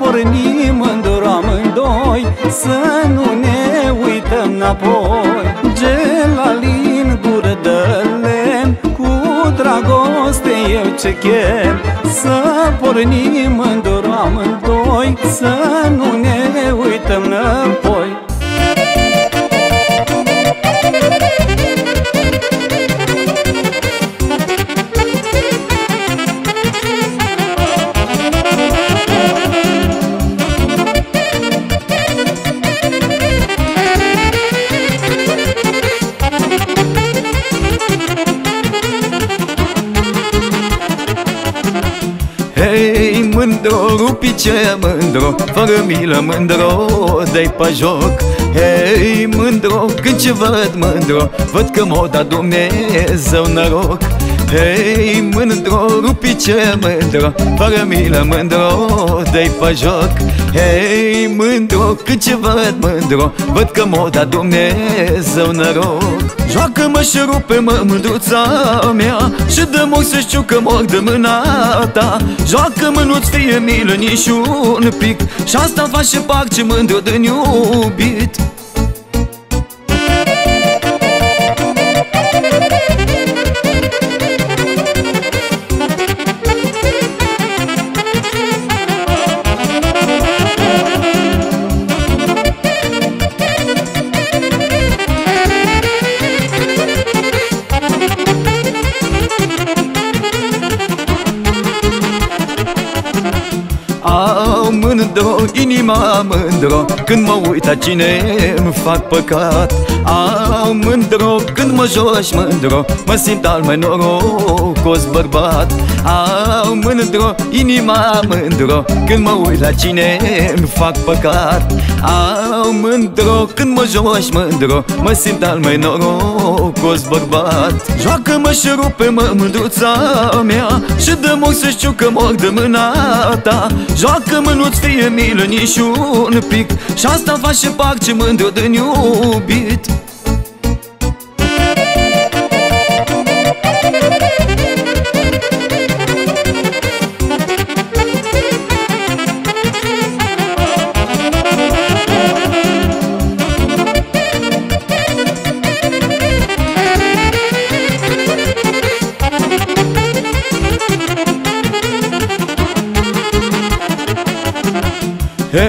pornim mândru amândoi, să nu ne uităm înapoi. Gel la lingură de lemn, cu dragoste eu ce chem. Să pornim mândru amândoi, să nu ne uităm înapoi. Rupice mândro, fără milă mândro, dă-i pe joc. Hei mândro, când ce văd mândro, văd că m-o dat Dumnezeu noroc. Hei mândro, rupice mândro, fără milă mândro, dă-i pe joc. Hei mândro, când ce văd mândro, văd că m-o dat Dumnezeu noroc. Joacă-mă și rupe-mă, mândruța mea, și dă-mi ochi să știu că mor de mâna ta. Joacă-mă, nu-ți fie milă nici un pic, și asta face pace mândru din iubit. Am mândro, inima mândro, când mă uita cine-mi fac păcat. Am mândro, când mă joci mândro, mă simt al mai norocos bărbat. Am mândro, inima mândro, când mă uit la cine-mi fac păcat. Am mândro, când mă joci mândro, mă simt al mai norocos bărbat. Joacă-mă și rupe-mă, mândruța mea, și dă-mi ochi să știu că mor de mâna ta. Joacă-mă, nu-ți fie milă nici un pic, și asta face pace mândru din iubit.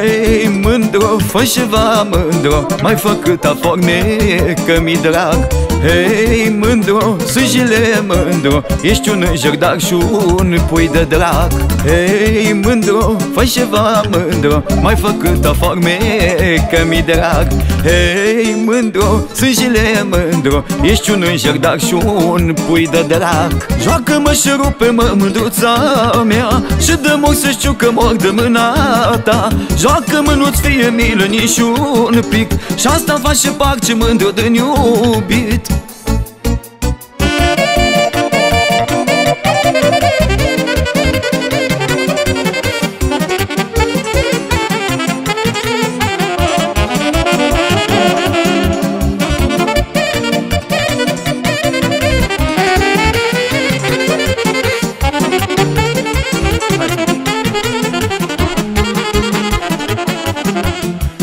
Hei, mândro, fă ceva mândro, mai fă câta forme că mi-i drag. Hei, mândro, sângele mândro, ești un înger, dar și un pui de drac. Hei, mândro, fă ceva mândro, mai fă câta forme că mi-i drag. Hei, mândro, sângele mândro, ești un înger, dar și un pui de drac. Joacă-mă și rupe-mă, mândruța mea, și dă-mi ochi să știu că mor de mâna ta. Joacă-mă, nu-ți fie milă nici un pic, și asta face pace mândru din iubit.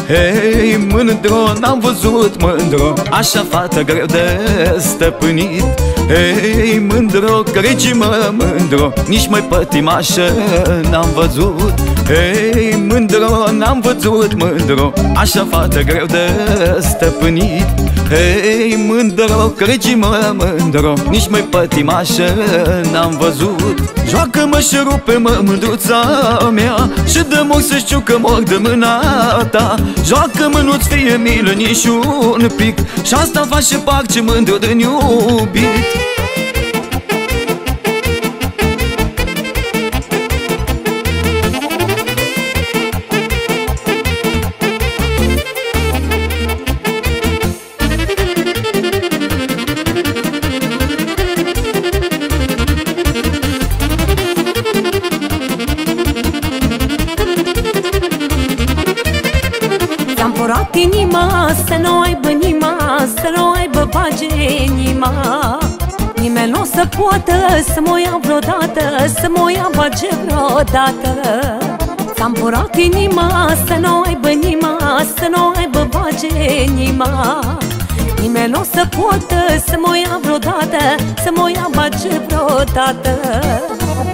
Hei, mândro, n-am văzut mândro așa fată greu de stăpânit. Hei, mândro, cregi-mă mândro, nici mai pătimașă n-am văzut. Hei, mândro, n-am văzut mândro așa fată greu de stăpânit. Hei, mândro, cregi-mă mândro, nici mai pătimașă n-am văzut. Joacă-mă și rupe-mă, mândruța mea, și dă-mi ochi să știu că mor de mâna ta. Joacă-mă, nu-ți fie milă nici un pic, și asta face pace mândru din iubit. Curat inima, să nu aibă inima, să nu aibă pace inima. Nimeni nu o să poată să mă ia vreodată, să mă ia bage vreodată. S-am curat inima, să nu aibă inima, să nu aibă pace inima. Nimeni nu o să poată să mă ia vreodată, să mă ia bage vreodată.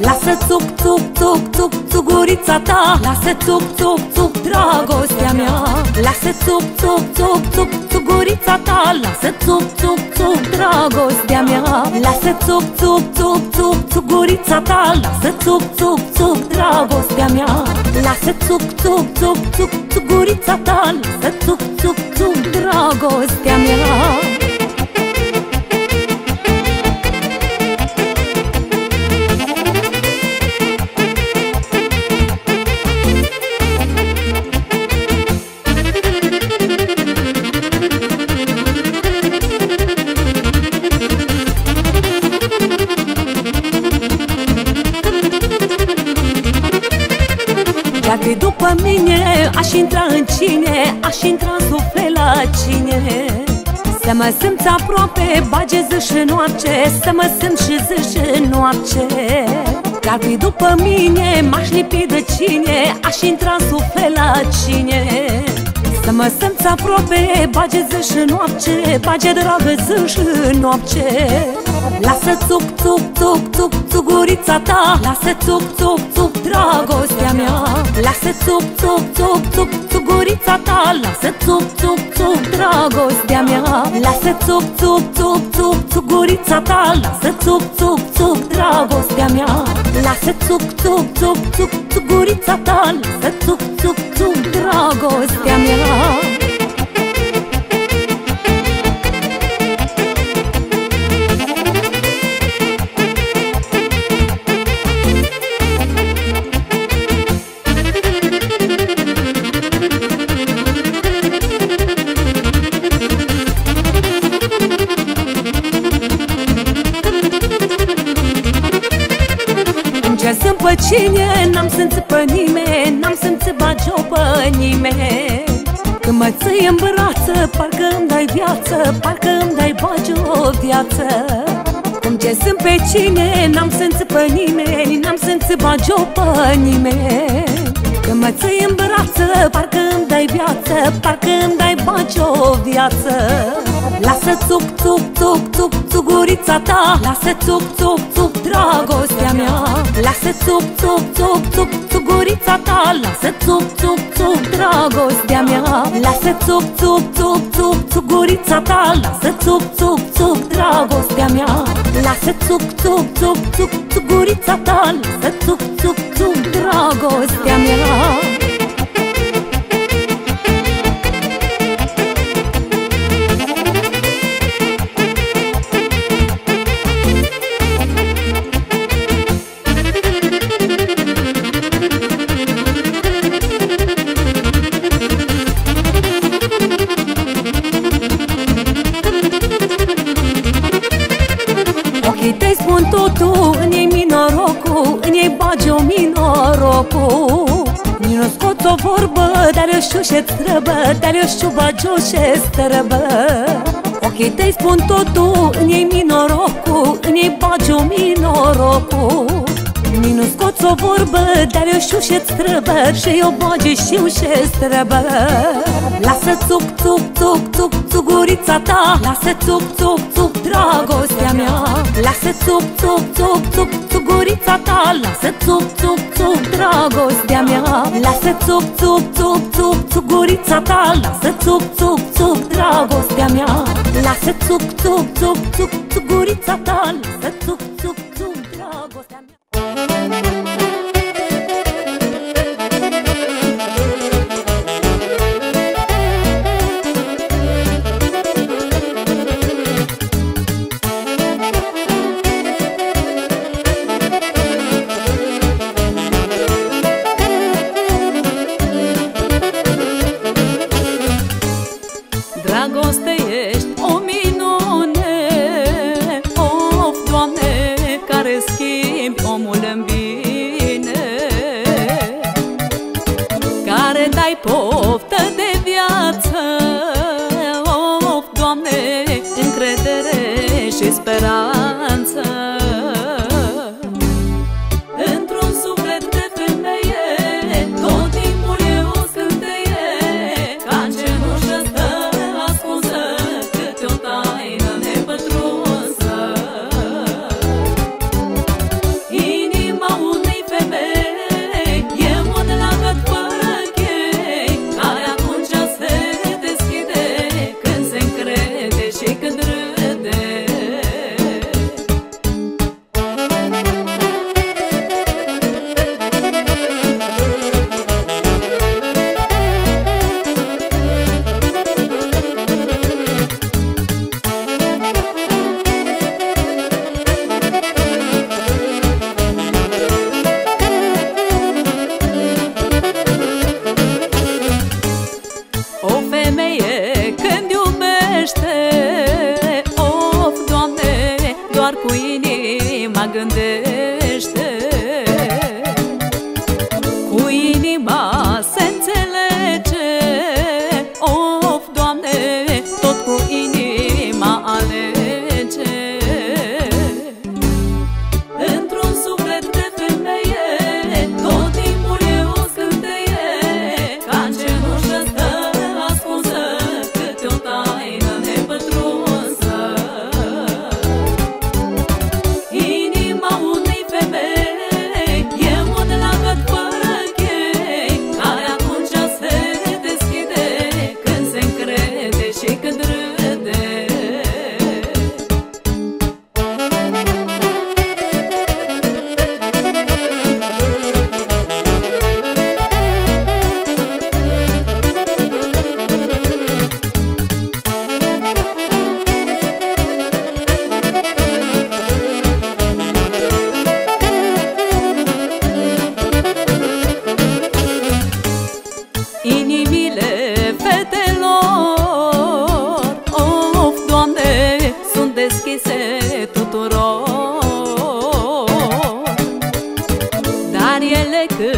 Lasă țuc, țuc, țuc, țuc, țugurița ta, lasă țuc, țuc, țuc, dragostea mea. Lasă țuc, țuc, țuc, țuc, țugurița ta, lasă țuc, țuc, țuc, dragostea mea. Lasă țuc, țuc, țuc, țuc, țugurița ta, lasă țuc, țuc, țuc, dragostea mea. Lasă țuc, țuc, țuc, țuc, țugurița ta, lasă țuc, țuc, țuc, dragostea mea. Dacă-i după mine, aș intra în cine, aș intra în suflet la cine. Să mă simți aproape, bage zi și noapte, să mă simți și zi și noapte. Dacă-i după mine, m-aș lipi de cine, aș intra în suflet la cine. Să mă simți aproape, bage zi și noapte, bage dragă zi și noapte. Lasă țuc, țuc, țuc, țuc, țugurița ta, lasă țuc, țuc, țuc, dragostea mea. Lasă țuc, țuc, țuc, țuc, țugurița ta, lasă țuc, țuc, țuc, dragostea mea. Lasă țup, țup, țup, țup, țugurița ta. Lasă țup, țup, țup, dragostea mea. Lasă țup, țup, țup, țup, țugurița ta. Lasă țup, țup, țup, dragostea mea. Pe cine n-am să-nțe pe nimeni, n-am să-nțe bagi-o pe nimeni. Când mă ții în brață, parcă îmi dai viață, parcă îmi dai bagi-o viață. Cum ce sunt pe cine, n-am să-nțe pe nimeni, n-am să-nțe bagi-o pe nimeni. Când mă ții în brață, parcă îmi dai viață, parcă îmi dai bagi-o viață. Lasă țup, țup, țup, țup, țugurița ta. Lasă țup, țup, țup, dragostea mea. Lasă țup, țup, țup, țup, țugurița ta. Lasă țup, țup, țup, dragostea mea. Lasă țup, țup, țup, țup, țugurița ta. Lasă țup, țup, țup, dragostea mea. Lasă țup, țup, țup, țup, țugurița ta. Lasă țup, țup, țup, dragostea mea. Totul, în ei mi norocul, în ei bagi-o mi norocul. Nu scoți o vorbă, dar eu știu ce-ți trebuie, dar eu știu bagi-o ce-ți trebuie. Ochii tăi spun totul, în ei mi norocul, în ei bagi-o mi norocul. Nu scoți o vorbă, dar eu știu ce-ți trebuie, și eu bagi știu ce-ți trebuie. Lasă țup, țup, țup, țup, țugurița ta. Lasă țup, țup, țup, dragostea mea. Lasă țup, țup, țup, țup, țugurița ta. Lasă țup, țup, țup, dragostea mea. Lasă țup, țup, țup, țup, țugurița ta. Lasă țup, țup, țup, dragostea mea. Lasă țup, țup, țup, țup, țugurița ta. Lasă țup, țup, țup, dragostea mea. Dragoste ești o minune, of, Doamne, care schimbi omul în bine, care dai poftă de viață, of, Doamne, încredere și speranță. Într-un suflet de femeie, tot timpul e o scânteie, ca în cenușă stă ascunsă, câte o taină nepătrunsă. Inima unei femei e un lagăt fără chei, care atunci se deschide când se încrede și când râde.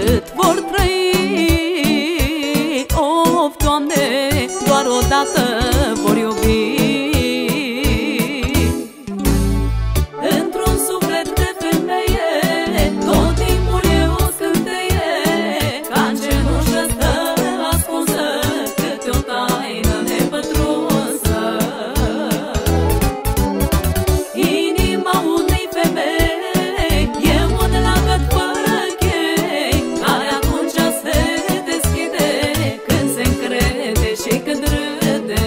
cât vor trăi. Of, Doamne, doar odată vor iubi. Într-un suflet de femeie tot timpul e o scânteie, ca în cenușă stă ascunsă câte o taină nepătrunsă. Inima unei femei e un lacăt fără chei, care atunci se deschide când se încrede și când râde.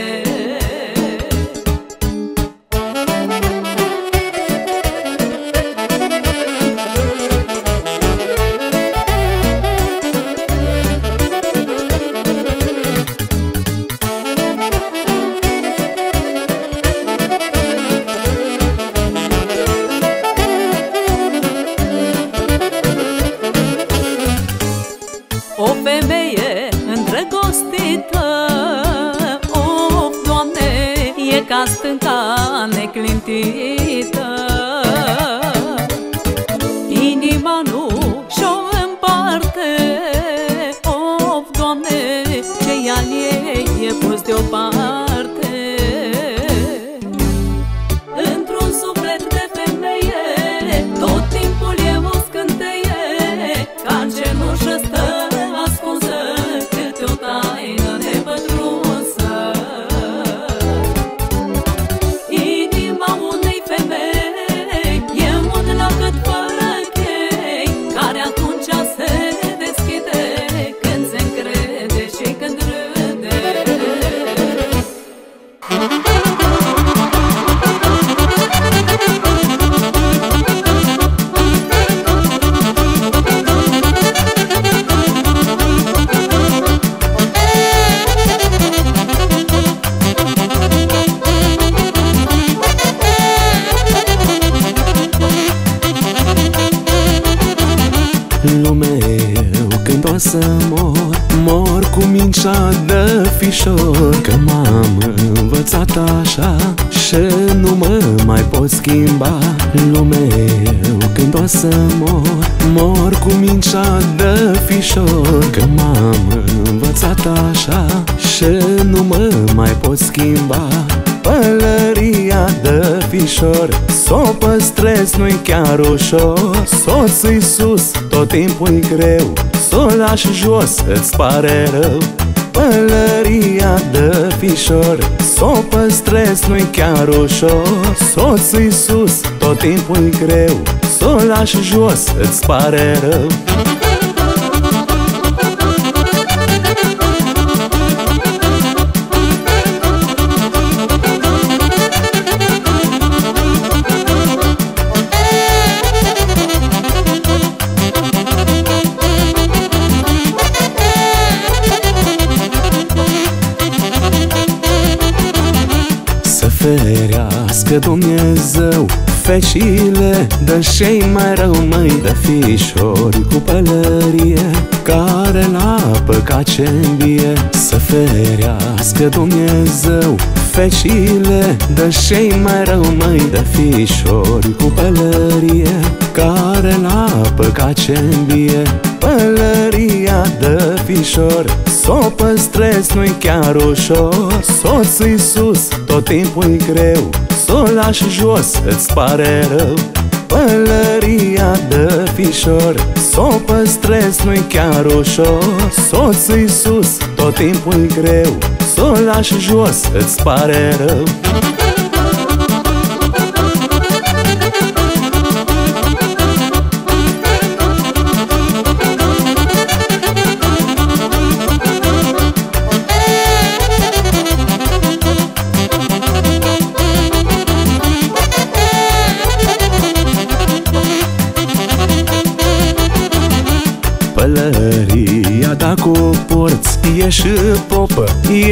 O femeie îndrăgostită, of, Doamne, e ca stânca neclintită. Inima nu și-o împarte, of, Doamne, ce al ei e pus deoparte. Într-un suflet de femeie tot timpul e o scânteie, ca în cenușă stă lumeu, când o să mor, mor cu mincea de fișor, că m-am învățat așa și nu mă mai pot schimba. Lumeu, când o să mor, mor cu mincea de fișor, că m-am învățat așa și nu mă mai pot schimba. Pălăria de fișor s-o păstrez, nu-i chiar ușor. S-o-ți sus, tot timpul-i greu, s-o lași jos, îți pare rău. Pălăria de fișor s-o păstrez, nu-i chiar ușor. S-o-ți sus, tot timpul-i greu, s-o lași jos, îți pare rău. Ferească Dumnezeu fecile de cei mai rău, măi, de fișori cu pălărie care la păcat ce îmbie. Să ferească Dumnezeu fecile de cei mai rău, măi, de fișori cu pălărie care la păcat ce îmbie. Pălăria de fișor s-o păstrez, nu-i chiar ușor. S-o-ți sus, tot timpul-i greu, s-o lași jos, îți pare rău. Pălăria de fișor s-o păstrez, nu-i chiar ușor. S-o-ți sus, tot timpul-i greu, s-o lași jos, îți pare rău. Pălăria, dacă o porți, e și popă,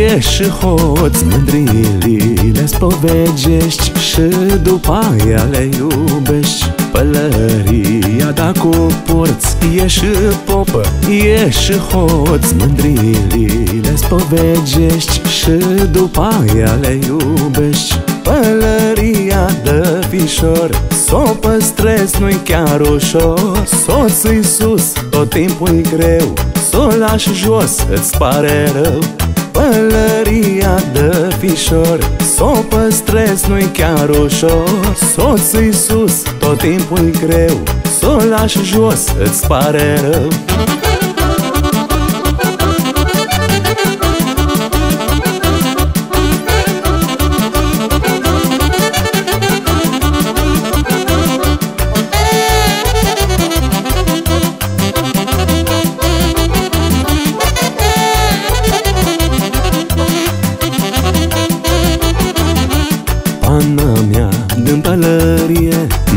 e și hoț. Mândrilile spovegești și după aia le iubești. Pălăria, dacă o porți, e și popă, e și hoț. Mândrilile spovegești și după aia le iubești. Pălăria femeia de fișor, s-o păstrez nu-i chiar ușor. Soț-i sus, tot timpul-i greu, s-o lași jos, îți pare rău. Pălăria de fișor, s-o păstrez nu-i chiar ușor. Soț-i sus, tot timpul-i greu, s-o lași jos, îți pare rău.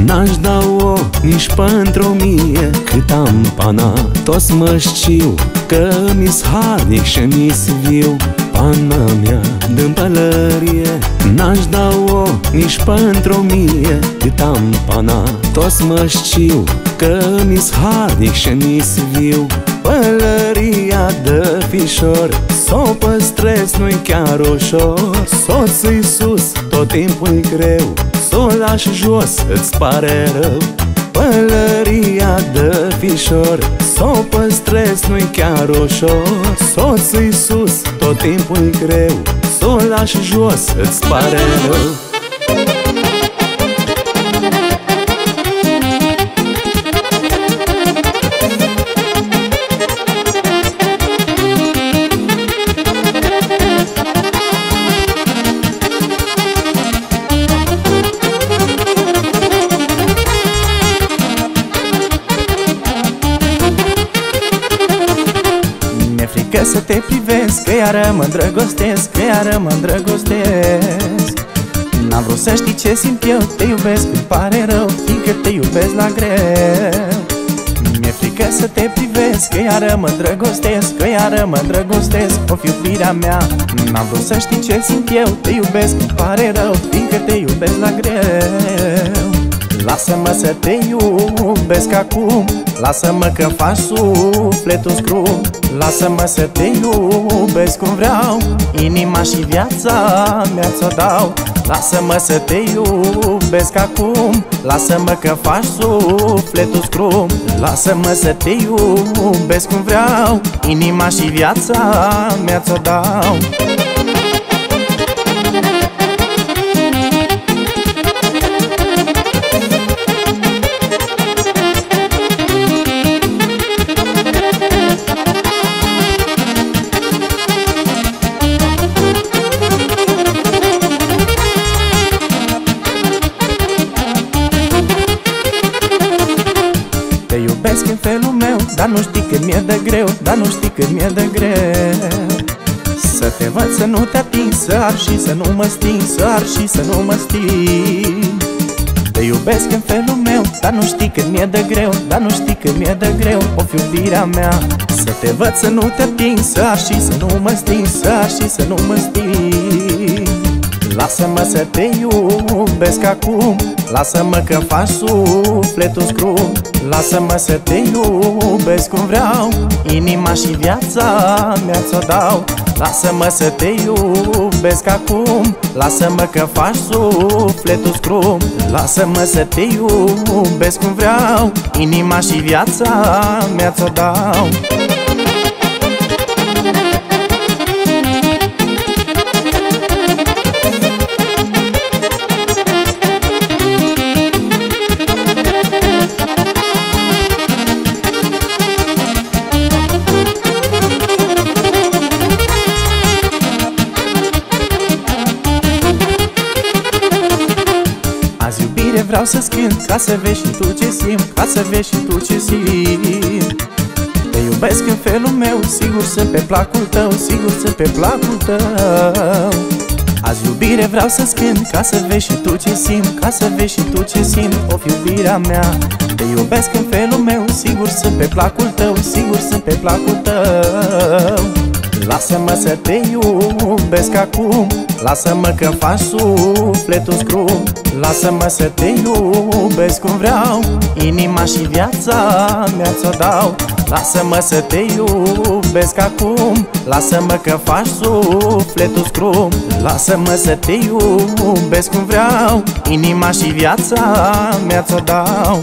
N-aș da-o nici pentru mie, cât am pana, toți mă știu că mi-s harnic și mi-s viu. Pana mea din pălărie, n-aș da-o nici pentru mie, cât am pana, toți mă știu că mi-s harnic și mi-s viu. Pălăria de fișor, s-o păstrez nu-i chiar ușor. Soț-i sus, tot timpul-i greu, s-o lași jos, îți pare rău. Pălăria de fișor, s-o păstrez nu-i chiar ușor. Soț-i sus, tot timpul-i greu, s-o lași jos, îți pare rău. Că să te privesc, că iară mă îndrăgostesc, că iară mă îndrăgostesc. N-am vrut să știi ce simt eu, te iubesc, îmi pare rău, fiindcă te iubesc la greu. Mi-e frică să te privesc, că iară mă îndrăgostesc, că iară mă îndrăgostesc, of iubirea mea. N-am vrut să știi ce simt eu, te iubesc, îmi pare rău, fiindcă te iubesc la greu. Lasă-mă să te iubesc acum, lasă-mă că faci sufletul scrum. Lasă-mă să te iubesc cum vreau, inima și viața mea ți-o dau. Lasă-mă să te iubesc acum, lasă-mă că faci sufletul scrum. Lasă-mă să te iubesc cum vreau, inima și viața mea ți-o dau. În felul meu, dar nu știi cât mi-e de greu, dar nu știi cât mi-e de greu. Să te văd, să nu te ating, să ar și să nu mă sting, să ar și să nu mă sting. Te iubesc în felul meu, dar nu știi cât mi-e de greu, dar nu știi cât mi-e de greu, of iubirea mea. Să te văd, să nu te ating, să ar și să nu mă sting, să ar și să nu mă sting. Lasă-mă să te iubesc acum, lasă-mă că faci sufletul scrum. Lasă-mă să te iubesc cum vreau, inima și viața mea ți-o dau. Lasă-mă să te iubesc acum, lasă-mă că faci sufletul scrum. Lasă-mă să te iubesc cum vreau, inima și viața mea ți-o dau. Vreau să-ți cânt, ca să vezi și tu ce simt, ca să vezi și tu ce simt. Te iubesc în felul meu, sigur sunt pe placul tău, sigur sunt pe placul tău. Azi iubire vreau să-ți cânt, ca să vezi și tu ce simt, ca să vezi și tu ce simt, of iubirea mea. Te iubesc în felul meu, sigur sunt pe placul tău, sigur sunt pe placul tău. Lasă-mă să te iubesc acum, lasă-mă că faci sufletul scrum. Lasă-mă să te iubesc cum vreau, inima și viața mea ți-o dau. Lasă-mă să te iubesc acum, lasă-mă că faci sufletul scrum. Lasă-mă să te iubesc cum vreau, inima și viața mea ți-o dau.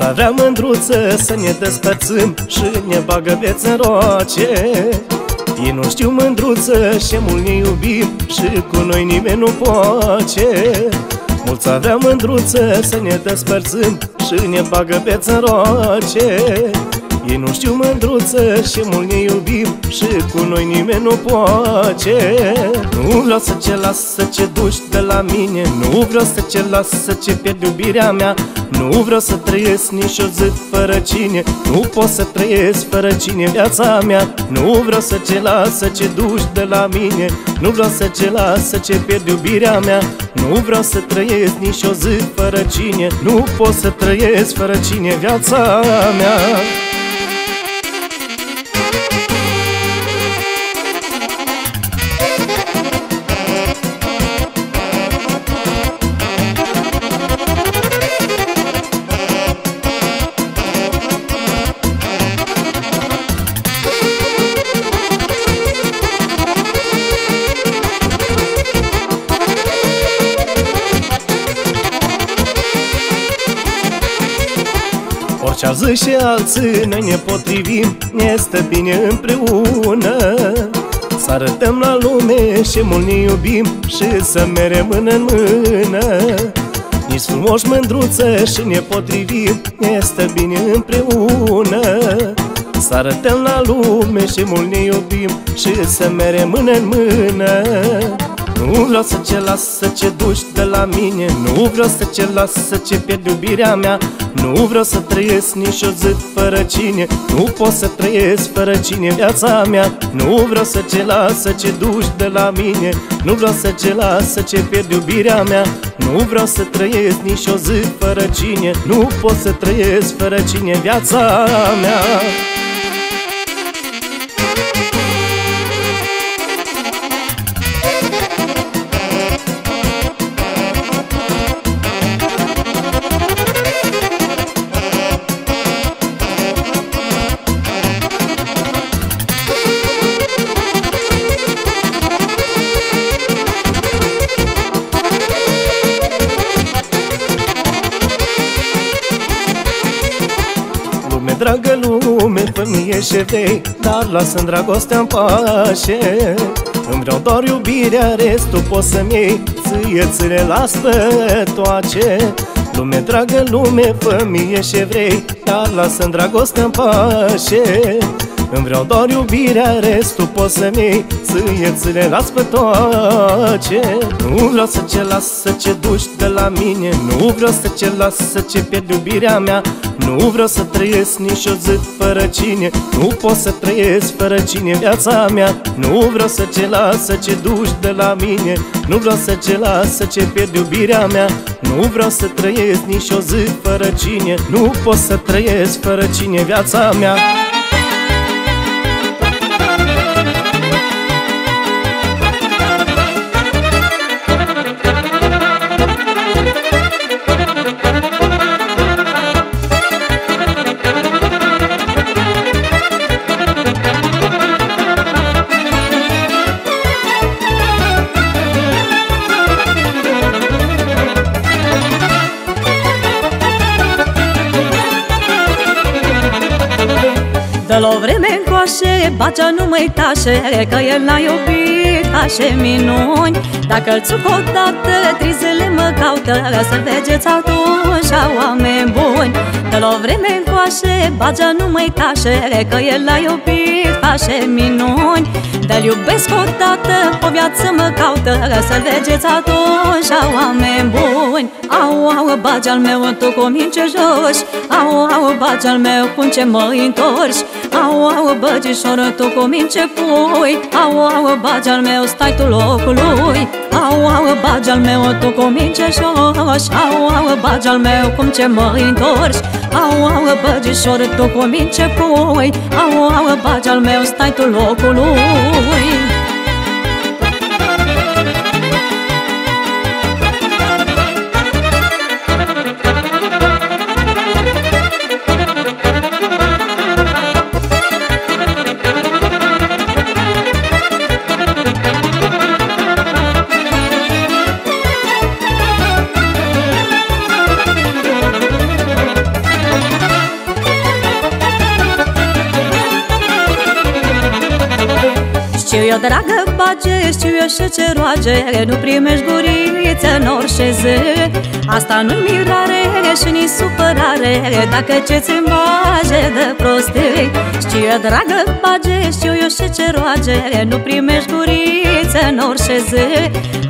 Sarea mândruță să ne despărțim și ne bagă bețe în roace. Ei nu știu mândruță și mult ne iubim și cu noi nimeni nu poace. Mulți avea mândruță să ne despărțim și ne bagă bețe în roace. Ei nu știu mândruță și mult ne iubim și cu noi nimeni nu poace. Nu vreau să ce las, să ce duci de la mine, nu vreau să ce las, să ce pierd iubirea mea. Nu vreau să trăiesc nici o zi fără cine, nu pot să trăiesc fără cine viața mea. Nu vreau să ce las, să ce duci de la mine, nu vreau să ce las, să ce pierd iubirea mea. Nu vreau să trăiesc nici o zi fără cine, nu pot să trăiesc fără cine viața mea. Orice-ar zi și alții, noi ne potrivim, ne stă bine împreună. Să arătăm la lume și mult ne iubim și să merem mână-n mână. Nici frumoși mândruță și ne potrivim, ne stă bine împreună. Să arătăm la lume și mult ne iubim și să merem mână-n mână. Nu vreau să ce las, să ce duci de la mine, nu vreau să ce las, să ce pierd iubirea mea. Nu vreau să trăiesc nici o zi fără cine, nu pot să trăiesc fără cine viața mea. Nu vreau să ce las, să ce duci de la mine, nu vreau să ce las, să ce pierd iubirea mea. Nu vreau să trăiesc nici o zi fără cine, nu pot să trăiesc fără cine viața mea. Dragă lume, fă mie ce vrei, dar lasă-mi dragostea-n pace. Îmi vreau doar iubirea, restul poți să-mi iei, ție-ți le las pe toace. Lume, dragă lume, fă mie ce vrei, dar lasă-mi dragostea-n pace. Îmi vreau doar iubirea, restul poți să-mi iei, ție-ți le las pe toace. Nu vreau să ce las, să ce duci de la mine, nu vreau să ce las, să ce pierd iubirea mea. Nu vreau să trăiesc nici o zi fără cine, nu pot să trăiesc fără cine viața mea. Nu vreau să ce las, să ce duci de la mine, nu vreau să ce las, să ce pierd iubirea mea. Nu vreau să trăiesc nici o zi fără cine, nu pot să trăiesc fără cine viața mea. De la o vreme încoașe, bagea nu mă-i tașe, că el n-a iubit așa minuni. Dacă-l țuc odată, 3 zile mă caută, să vedeți atunci oameni buni. De la vreme încoașe, bagea numai cașe, că el a iubit, face minuni. De-l iubesc odată, o viață mă caută, să-l vegeți atunci, au oameni buni. Au, au, bagea-l meu, tu cu mince joși, au, au, bagea-l meu, cum ce mă întorci. Au, au, băgișoră, tu cu mince pui, au, au, bagea-l meu, stai tu locului. Au, au, bagea-l meu, tu cu mince joși, au, au, bagea-l meu, cum ce mă întorci. Au, au, băgișoră, tu cu mince pui, au, au, bagea-l meu, stai tu locului. Eu, dragă, bage, știu eu și ce roage, nu primești guriță în orice zi. Asta nu-i mirare și nici supărare, dacă ce-ți îmbage de prostii. Știu eu, dragă, bage, știu eu și ce roage, nu primești guriță în orice zi.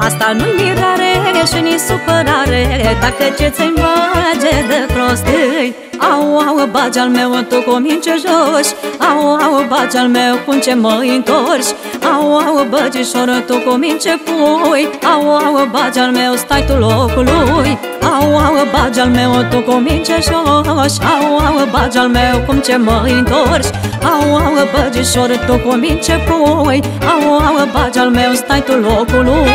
Asta nu-i mirare și nici supărare, dacă ce-ți îmbage de prostii. Au, au, bagea-l meu, tu cu mince joși, au, au, bagea-l meu, cum ce mă întorci. Au, au, băgișoră, tu cu mince pui, au, au, bagea-l meu, stai tu locului. Au, au, bagea-l meu, tu cu mince joși, au, au, bagea-l meu, cum ce mă întorci. Au, au, băgișoră, tu cu mince pui, au, au, bagea-l meu, stai tu locului.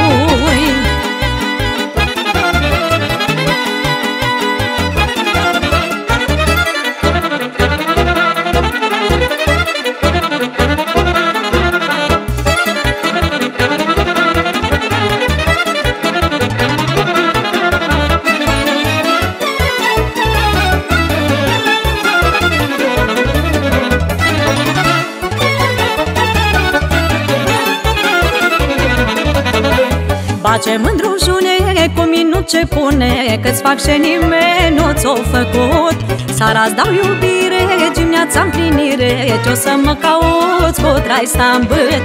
Face mândru june, cu minut ce pune, că-ți fac și nimeni nu ți-o făcut. Sara-ți dau iubire, dimineața împlinire, ce o să mă cauți cu trai să îmbât.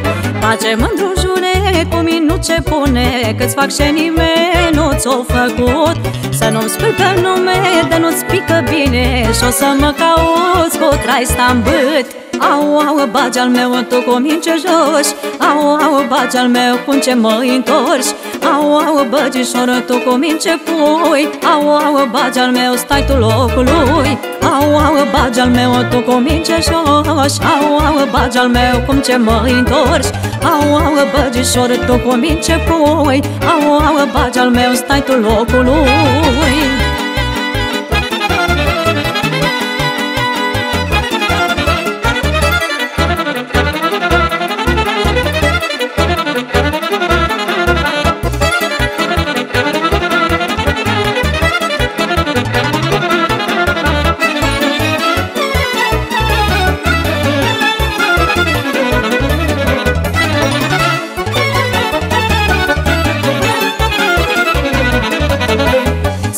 Face mândru june, cu minut ce pune, că-ți fac și nimeni nu ți-o făcut. Să nu-mi spui că nume, de nu-ți pică bine, și o să mă cauți cu trai să îmbât. Au, au, bagea-l meu, tu cu mince joși, au, au, bagea-l meu, cum ce mă întorci. Au, au, băgișoră, tu cu mince pui, au, au, bagea-l meu, stai tu locului. Au, au, bagea-l meu, tu cu mince joși, au, au, bagea-l meu, cum ce mă întorci. Au, au, băgișoră, tu cu mince pui, au, au, bagea-l meu, stai tu locului.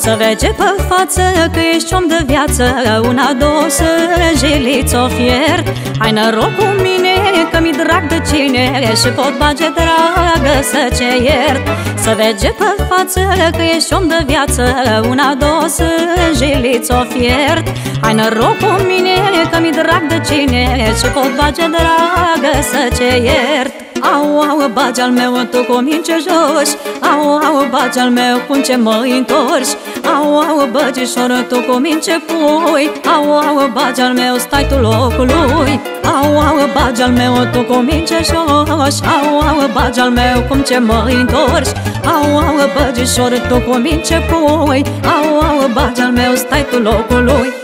Să vege pe față că ești om de viață, una, două, să jiliți-o fier. Ai noroc cu mine că mi-i drag de cine și pot bage dragă să ce iert. Să vege pe față că ești om de viață, una, două, să jiliți-o fier. Ai noroc cu mine că mi-i drag de cine și pot bage dragă să ce iert. Au, au, bagea-l meu, tu cu mince joși, au, au, bagea-l meu, cum ce mă întorci. Au, au, băgișoră, tu cu mince pui, au, au, bagea-l meu, stai tu locului. Au, au, bagea-l meu, tu cu mince joși, au, au, bagea-l meu, cum ce mă întorci. Au, au, băgișoră, tu cu mince pui, au, au, bagea-l meu, stai tu locului.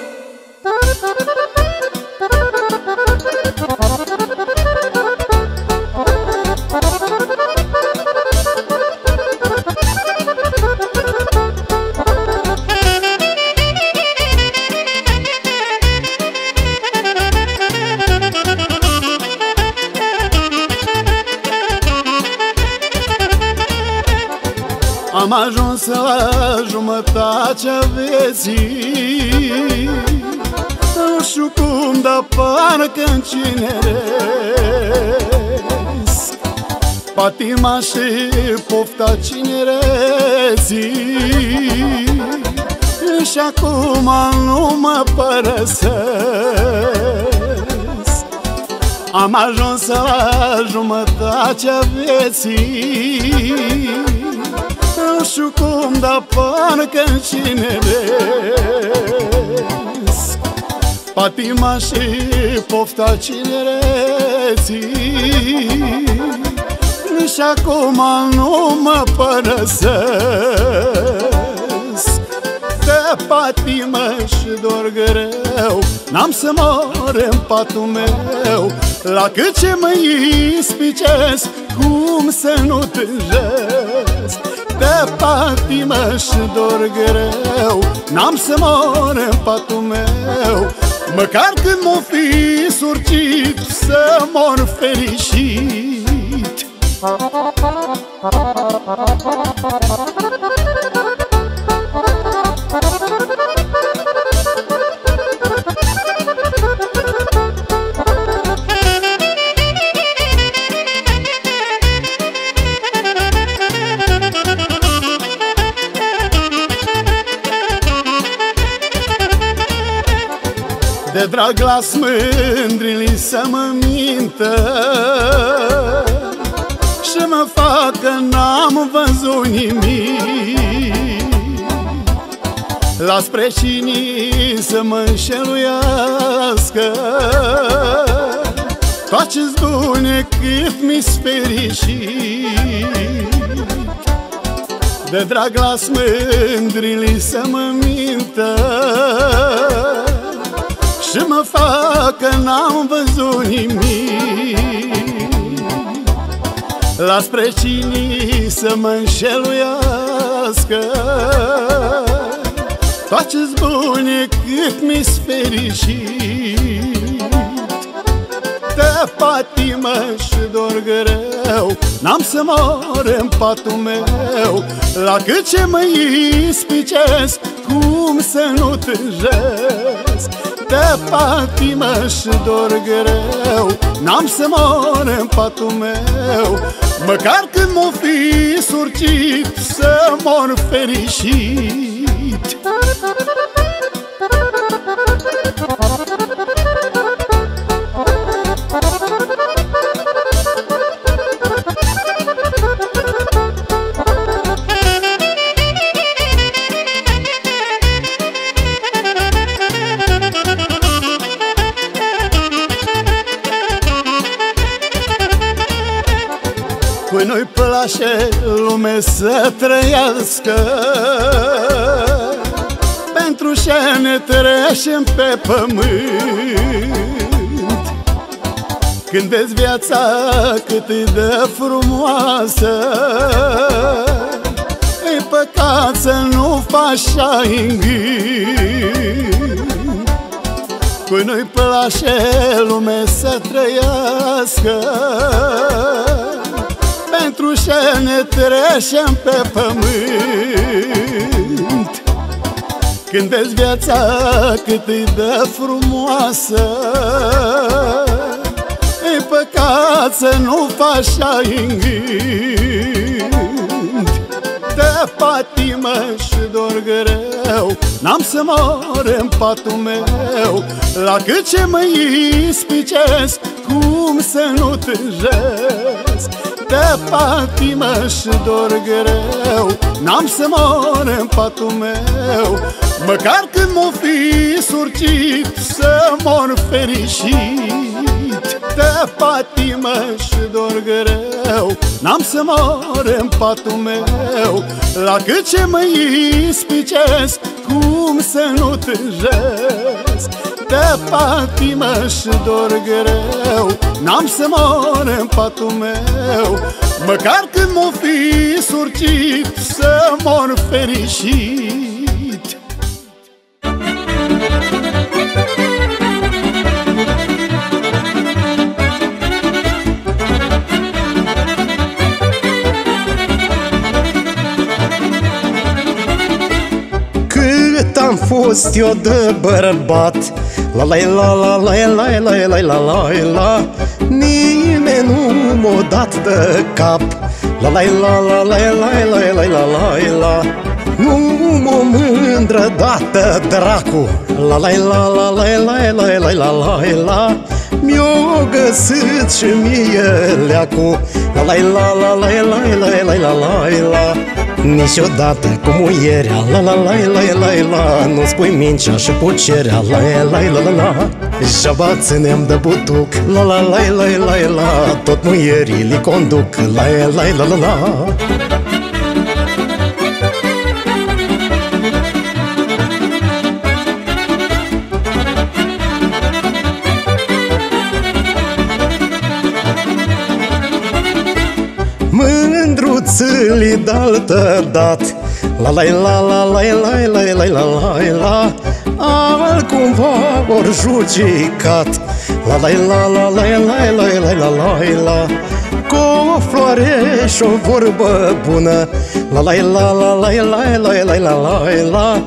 Am ajuns la jumătatea vieții, ciucum, dar parcă-n cineresc patima și pofta cinereții. Și acum nu mă părăsesc. Am ajuns la jumătatea vieții. Nu știu cum, dar parcă-n cineresc patima și pofta cinereții. Și acum nu mă părăsesc. De patimă și dor greu n-am să mor în patul meu. La cât ce mă ispicesc, cum să nu tânjesc? De patimă și dor greu n-am să mor în patul meu. Măcar când m-o fi surcit, să mor fericit. De drag las mândrii să mă mintă și mă fac că n-am văzut nimic. Las precinii să mă înșeluiască toate-s bune cât mi-s fericit. De drag las mândrii să mă mintă și mă fac că n-am văzut nimic. Las precinii să mă înșeluiască toate-s bune cât mi-s fericit. De patimă și dor greu n-am să mor în patul meu. La cât ce mă ispicesc, cum să nu tânjesc? De patimă și dor greu n-am să mor în patul meu. Măcar când m-o fi surcit, să mor fericit. Păi nu-i place lume să trăiască, pentru ce ne trecem pe pământ? Când vezi viața cât e de frumoasă, e păcat să nu faci așa-i în gând. Păi nu-i place lume să trăiască, pentru ce ne trecem pe pământ? Când vezi viața cât e de frumoasă, e păcat să nu faci așa-i în gând. De patimă și dor greu n-am să mor în patul meu. La cât ce mă ispicesc, cum să nu tânjesc? De patimă și dor greu n-am să mor în patul meu. Măcar când m-o fi surcit, să mor fericit. De patimă și dor greu n-am să mor în patul meu. La cât ce mă ispicesc, cum să nu tânjesc? De patimă și dor greu n-am să mor în patul meu. Măcar când m-o fi surcit, să mor fericit. Cât am fost eu de bărbat, La la la la la la la la la la la. Nimeni nu m-o dat de cap. La la la la la la la la la la la. Nu m-o mândră dată dracu. La la la la la la la la la la la. Mi-o găsit și mie leacu. La la la la la la la la la la la. Niciodată cu muierea, la la la la la la. Nu spui mincea și pucerea, la la la la la. Jaba ținem de butuc, la la la la la la. Tot muierii li conduc, la la la la la. Mândruțâlii d-altă dat, la la la la la la la la la la la. Altcumva ori jucicat, la la la la la la la la la la la. Cu o floare și o vorbă bună, la la la la la la la la la la.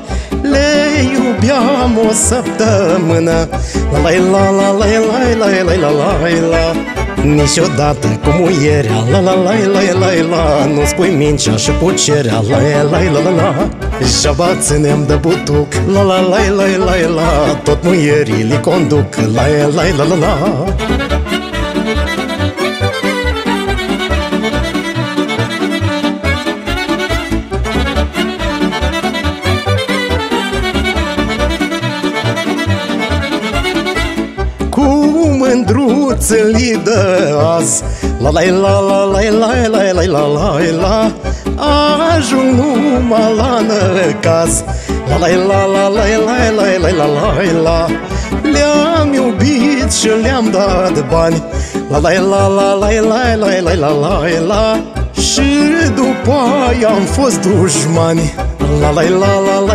Le iubeam o săptămână, la la la la la la la la la la. Niciodată cu muierea, la la la la la la. Nu spui mincea și pucerea, la la la la la. Jaba ținem de butuc, la la la la la la. Tot muierii li conduc, la la la la la. Mândruțelii de azi, la la la la la la la la la la la. Ajung numai la năcaz, la la la la la la la la la la. Le-am iubit și le-am dat bani, la la la la la la la la la la. Și după aia am fost dușmani, la la la la la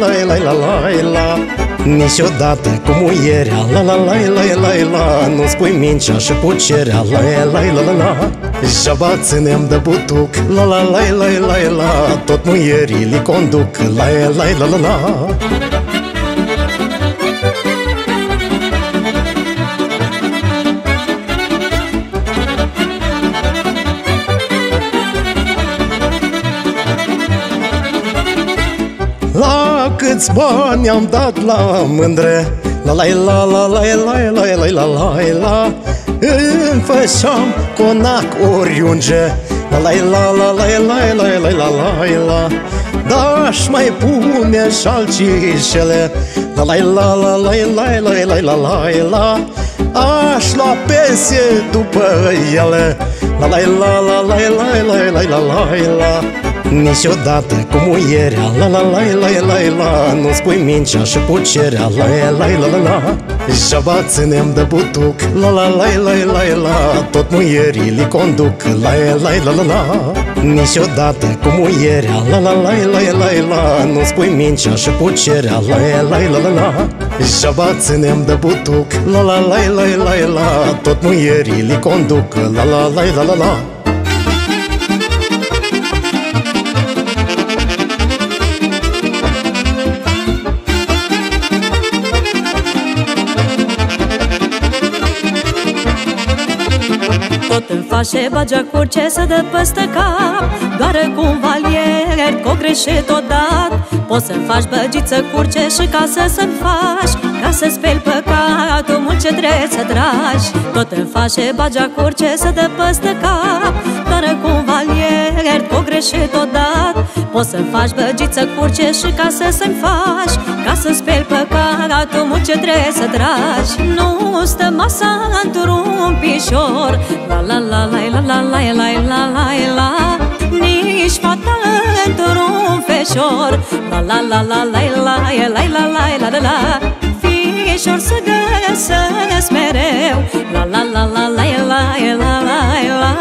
la la la la la. Niciodată cu muierea, la la la la la la. Nu spui mincea și pucerea, la la la la la. Jaba ținem de butuc, la la la la la la. Tot muierii li conduc, la la la la la. La câți bani am dat la mândre, la la la la la la la la la la la. Îmi fășeam conac oriunge, la la la la la la la la la la la. Dar-și mai pune și alcișele, la la la la la la la la la la la. Aș lua pensie după ele, la la la la la la la la la la. Niciodată cu muierea, la la la la la la. Nu spui mincea și pucerea, la la la la la. Jaba ținem de butuc, la la la la la la. Tot muierii li conduc, la la la la la. Niciodată cu muierea, la la la la la la. Nu spui mincea și pucerea, la la la la la. Jaba ținem de butuc, la la la la la la. Tot muierii li conduc, la la la la la la. Tot îmi face bagea cu orice să dă păstă cap. Doară cu un valier, că o greșit odată. Poți să-mi faci băgiță cu orice și casă să-mi faci, ca să speli păcatul mult ce trebuie să tragi. Tot îmi face bagea cu orice să dă păstă cap. Doară cu un valier, că o greșit odată. Poți să-mi faci băgiță cu orice și casă să-mi faci, ca să speli păcatul mult ce trebuie să tragi. Nu stă masa într-un pișor, la la la la la la la la la la la. Nici fata într-un feșor, la la la la la la la la la la la. Fișor să găsesc mereu, la la la la la la la la la.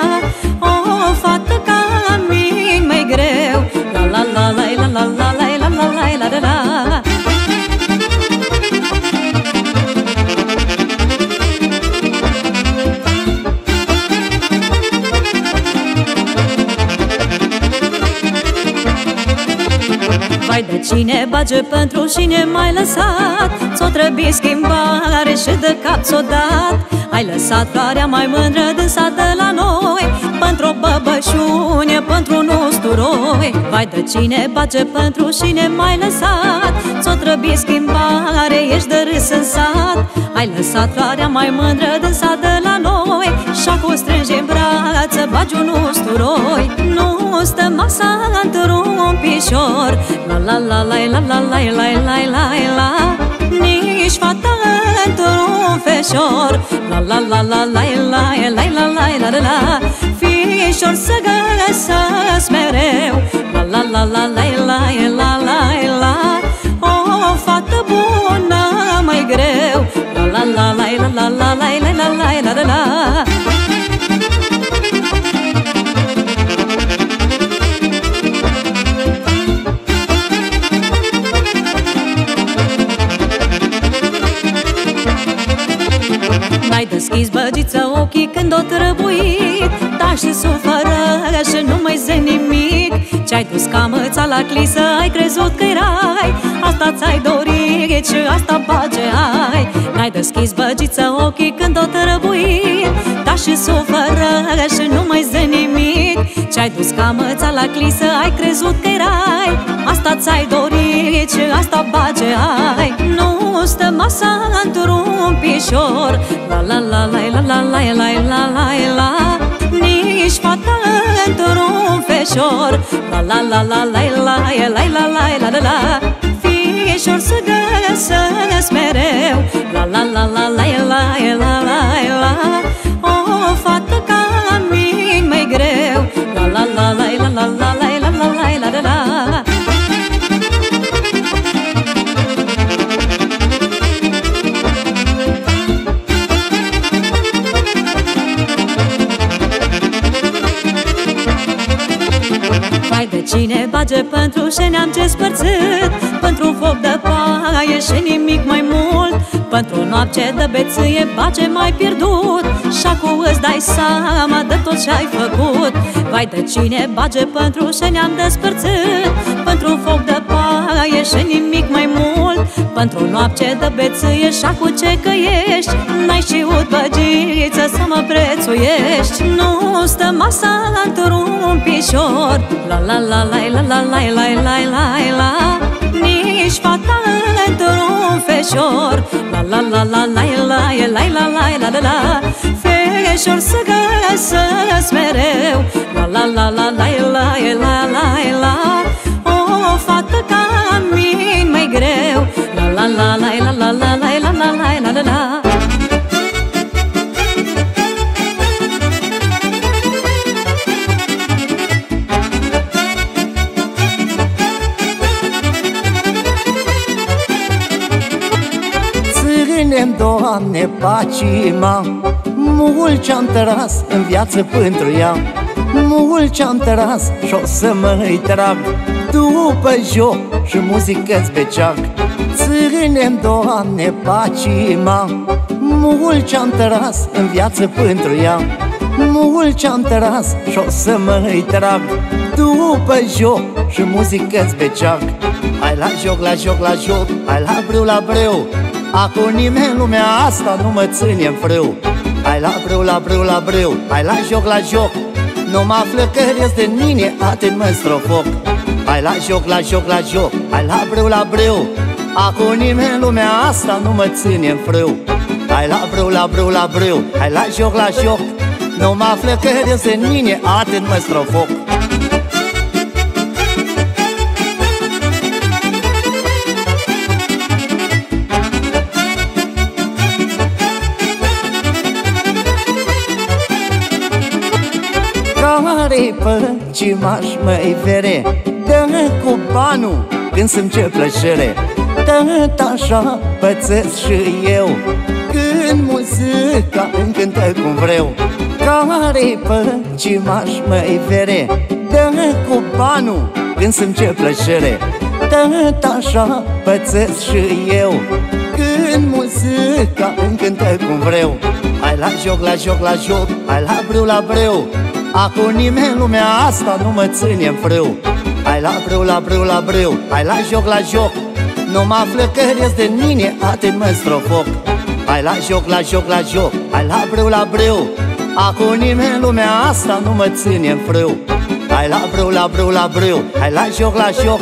O fată ca la mine mai greu, la la la la la la la la la la la. cine bage pentru cine m-ai lăsat? S-o trebuie schimbare și de cap s-o dat. Ai lăsat floarea mai mândră din sat de la noi pentru o băbășune, pentru un usturoi. Vai de cine bage pentru cine m-ai lăsat? S-o trebuie schimbare, ești de râs în sat. Ai lăsat floarea mai mândră din sat de la noi și acum strânge-n brață, bagi un usturoi. Nu stă masa într-un pișor, la la la la la la la la la la la. Nici fata într-un feșor, la la la la la la la la la la la. Fișor să găsesc mereu, la la la la la la la la la. O fată bună mai greu, la la la la la la la la la la la la. N-ai deschis, băgiță, ochii când o trăbuit, taci și sufără și nu mai zi nimic. Ce-ai dus camăța la clisă, ai crezut că-i rai, asta ți-ai dorit și asta pace ai. N-ai deschis, băgiță, ochii când o trăbuit, taci și sufără și nu mai zi nimic. Ce-ai dus camăța la clisă, ai crezut că-i rai, asta ți-ai dorit și asta pace ai. Nu stă masa într-un pișor, la la la la la la la la la la la. Nici fata într-un feșor, la la la la la la la la la la. Fișor să găsesc mereu, la la la la la la la la. O fată ca la mine mai greu, la la la la la la la la la la la. Vai de cine bage pentru șeneam ce spărțit, pentru foc de paie și nimic mai mult, pentru noapte de beție bage mai pierdut și acum îți dai seama de tot ce ai făcut. Vai de cine bage pentru șeneam de spărțit, pentru foc de paie și nimic mai mult, pentru noapte de beție și acum ce că ești, n-ai știut, băgiță, să mă prețuiești. Nu stă masa într-un pișor, la la la la la la la la la la la. Nici fata într-un feșor, la la la la la la la la la la la. Feșor să găsesc mereu, la la la la la la la la la. O fată ca mine mai greu, la la la la la la la la la la la. Ține-mi, Doamne, pacima, mult ce-am tras în viață pentru ea, mult ce-am tras și o să mă-i trag după joc și muzică-ți pe ceac. Ține-mi, Doamne, pacima, mult ce-am tras în viață pentru ea, mult ce-am tras și o să mă-i trag după joc și muzică-ți pe ceac. Hai la joc, la joc, la joc, hai la breu, la breu, acum nimeni lumea asta nu mă ține-n frâu. Hai la breu, la breu, la breu, hai la joc, la joc, nu mă află că ies de mine, atent mă strofoc. Hai la joc, la joc, la joc, hai la breu, la breu, acum nimeni lumea asta nu mă ține-n frâu. Hai la breu, la breu, la breu, hai la joc, la joc, nu mă află că ies de mine, atent mă strofoc. Care-i păcima și mă-i vere, dă-mi cu banul când să-mi ce plăcere, tot așa pățesc și eu când muzica îmi cântă cum vreau. Care-i păcima și mă-i vere, dă-mi cu banul când să-mi ce plăcere, tot așa pățesc și eu când muzica îmi cântă cum vreau. Hai la joc, la joc, la joc, hai la breu, la breu, acum nimeni lumea asta nu mă ține-n frâu. Hai la brâu, la brâu, la brâu, hai la joc, la joc. Nu mă află că râs de mine, atent mă strofoc. Hai la joc, la joc, la joc, hai la brâu, la brâu. Acum nimeni lumea asta nu mă ține în frâu. Hai la brâu, la brâu, la brâu, hai la joc, la joc.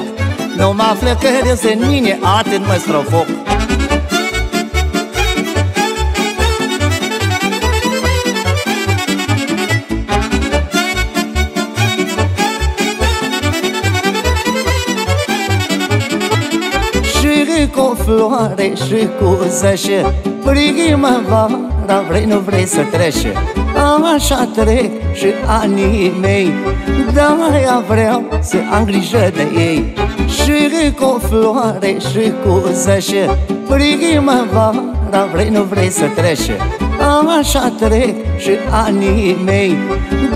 Nu mă află că râs de mine, atent mă strofoc. Cu floare și cu zășe, primăvara vrei, nu vrei să trece. Așa trec și anii mei, de-aia vreau să am grijă de ei. Și cu floare și cu zășe, primăvara vrei, nu vrei să trece. Așa trec și anii mei,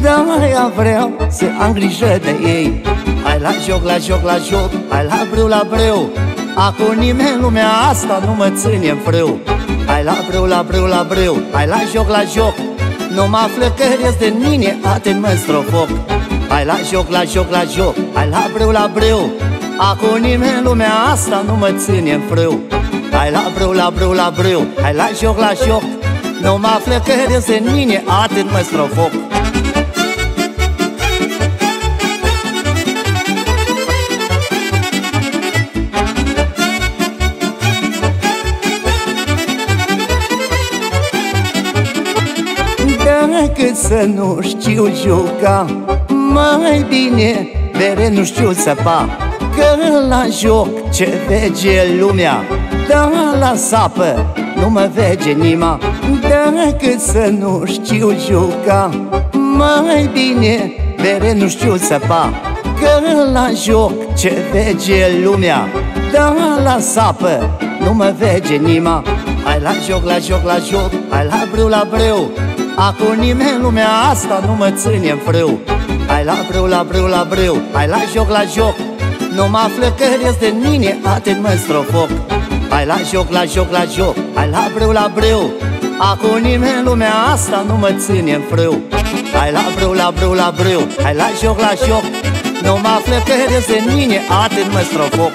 de-aia vreau să am grijă de ei. Hai la joc, la joc, la joc, hai la brâu, la brâu. Acum nimeni lumea asta nu mă ține în frâu. Hai la brâu, la brâu, la brâu, hai la joc, la joc. Nu mă află că râs de mine, atent mă strofoc. Hai la joc, la joc, la joc, hai la brâu, la brâu. Acum nimeni lumea asta nu mă ține în frâu. Hai la brâu, la brâu, la brâu, hai la joc, la joc. Nu mă află că râs de mine, atent mă strofoc. Cât să nu știu juca, mai bine bere nu știu săpa. Că la joc ce vege lumea, dar la sapă nu mă vege nima. Cât să nu știu juca, mai bine bere nu știu săpa. Că la joc ce vege lumea, dar la sapă nu mă vege nima. Hai la joc, la joc, la joc, hai la brâu, la brâu. Acum nimeni lumea asta nu mă ține în frâu. Hai la brâu, la brâu, la brâu, hai la joc, la joc. Nu mă află că râs de mine, atent mă strofoc. Hai la joc, la joc, la joc, hai la brâu, la brâu. Acum nimeni lumea asta nu mă ține în frâu. Hai la brâu, la brâu, la brâu, hai la joc, la joc. Nu mă află că râs de mine, atent mă strofoc.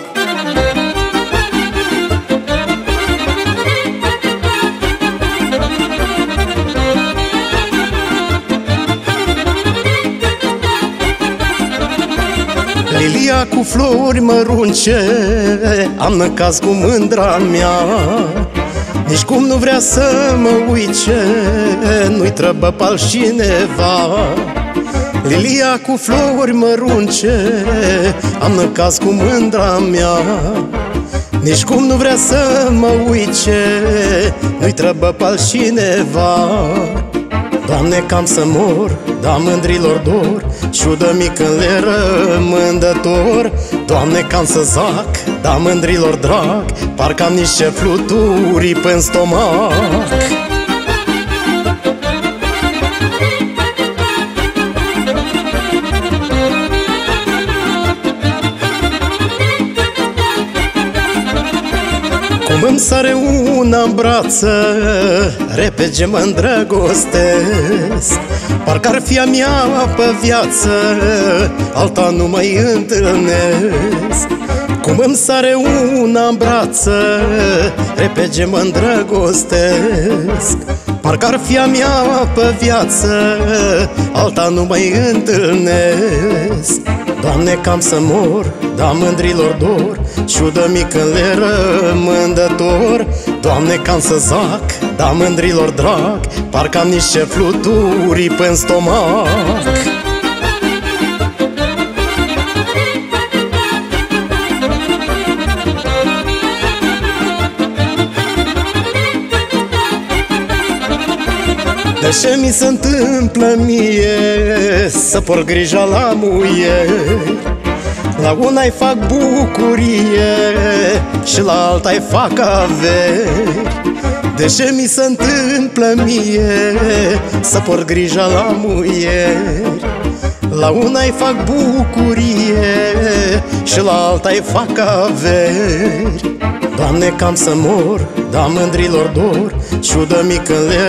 Lilia cu flori mărunce am năcaz cu mândra mea. Nici cum nu vrea să mă uice, nu-i trăbă pal cineva. Lilia cu flori mărunce am năcaz cu mândra mea. Nici cum nu vrea să mă uice, nu-i trăbă pal cineva. Doamne, cam să mor, da mândrilor dor, ciudă mică le rămân de dor. Doamne, cam să zac, da mândrilor drag, parcă am niște fluturi pe-n stomac. Îmi sare una-n brață, repede mă îndrăgostesc. Parcă-ar fi a mea pe viață, alta nu mai întâlnesc. Cum îmi sare una-n brață, repede mă îndrăgostesc. Parcă-ar fi a mea pe viață, alta nu mai întâlnesc. Doamne, cam să mor, da mândrilor dor, ciudă mică le rămân de dor. Doamne, cam să zac, da mândrilor drag, parcă am niște fluturi pe-n stomac. De ce mi se întâmplă mie să por grija la muie? La una-i fac bucurie și la alta-i fac averi. De ce mi se întâmplă mie să por grija la muieri? La una-i fac bucurie și la alta-i fac averi. Doamne, cam să mor, da mândrilor dor, ciudă mică le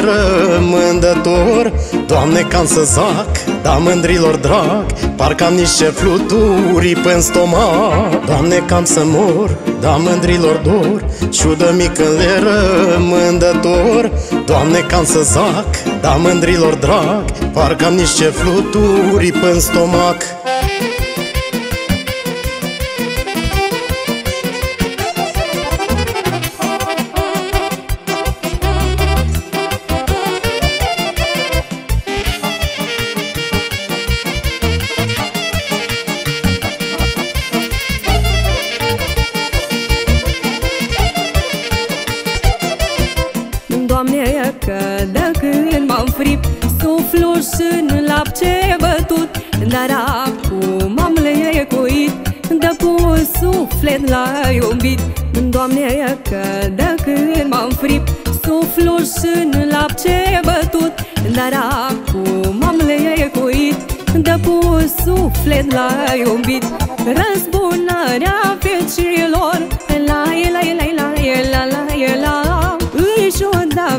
rămândător. Doamne, cam să zac, da mândrilor drag, parcă am niște fluturi pe-n stomac. Doamne, cam să mor, da mândrilor dor, ciudă mică le rămândător. Doamne, cam să zac, da mândrilor drag, parcă am niște fluturi pe-n stomac. Doamne, că de când m-am fript, suflul și-n lapce bătut, dar acum am lecuit, de cu suflet la iubit. Doamne, că de când m-am fript, suflul și-n lapce bătut, dar acum am lecuit, de cu suflet la iubit. Răzbunarea vecilor, la la la la la la la la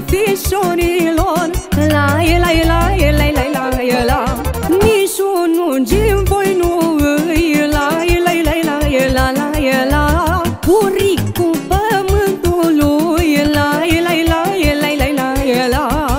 fișorilor, la e la e la e la e la e la e la, niciunul din voi nu îi la e la e la e la e la la e la, buricul pământului la e la e la e la e la e la.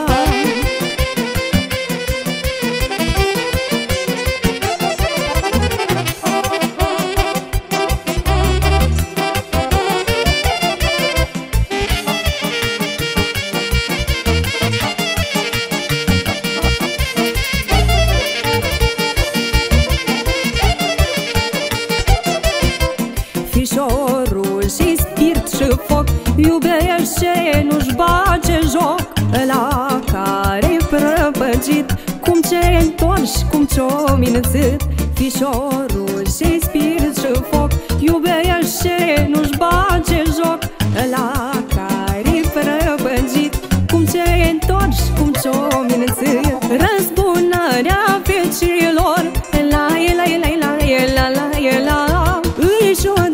Fișorul și spirit și foc, iubește, nu-și bage joc. La care-i prăpăgit, cum ce întorci, cum ce-o mințit. Fișorul și spirit și foc, iubește, nu-și bage joc. La care-i prăpăgit, cum ce întorci, cum ce-o mințit. Răzbunarea vecilor, la e la e la e la e la la e la.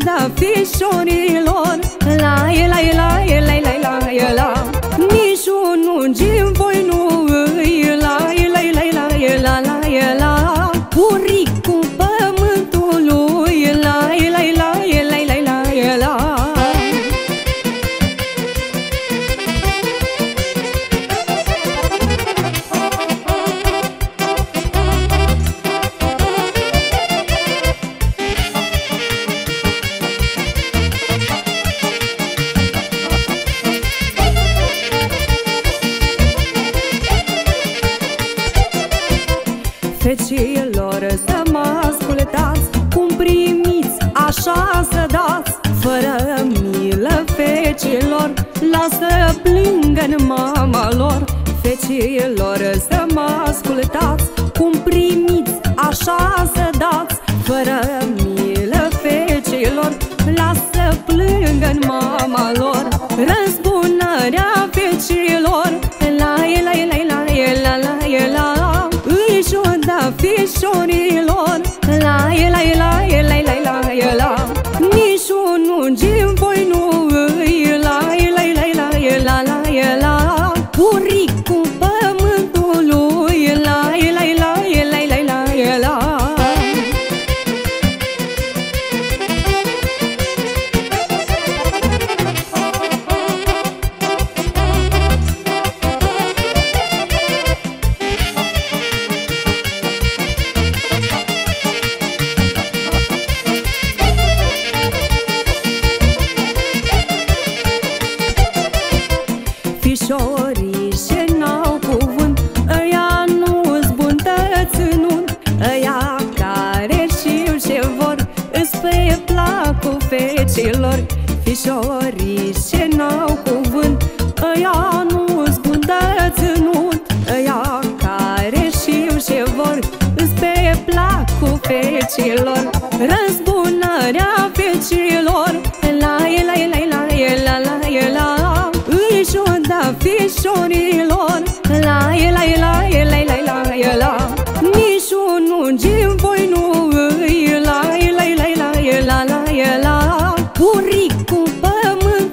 La fișorilor, la e la e la e la e la e la, niciunul din voi nu îi la e la e la e la e la la e la, buricul pământului la e la e la e la e la e la. Fecilor, să mă ascultați, cum primiți, așa să dați. Fără milă fecilor, lasă plângă-n mama lor. Fecilor, să mă ascultați, cum primiți, așa să dați. Fără milă fecilor, lasă plângă-n mama lor. Răzbunarea fecilor, la e la e la e la e la la e la. Fișorilor, la e la e la e la e la e la e la, niciunul din voi nu îi la e la e la e la e la la e la, buricul pământului la e la e la e la e la e la e la. Fișorii ce n-au cuvânt, ăia nu-s bun tăținut, ăia care știu ce vor, îs pe placul fecilor. Fișorii ce n-au cuvânt, ăia nu-s bun tăținut, ăia care știu ce vor, îs pe placul fecilor. Răzbunarea fecilor, la e la e la e la e la la e la. Fișorilor, la e la e la e la e la e la e la, niciunul din voi nu îi la e la e la e la e la e la, buricul pământului.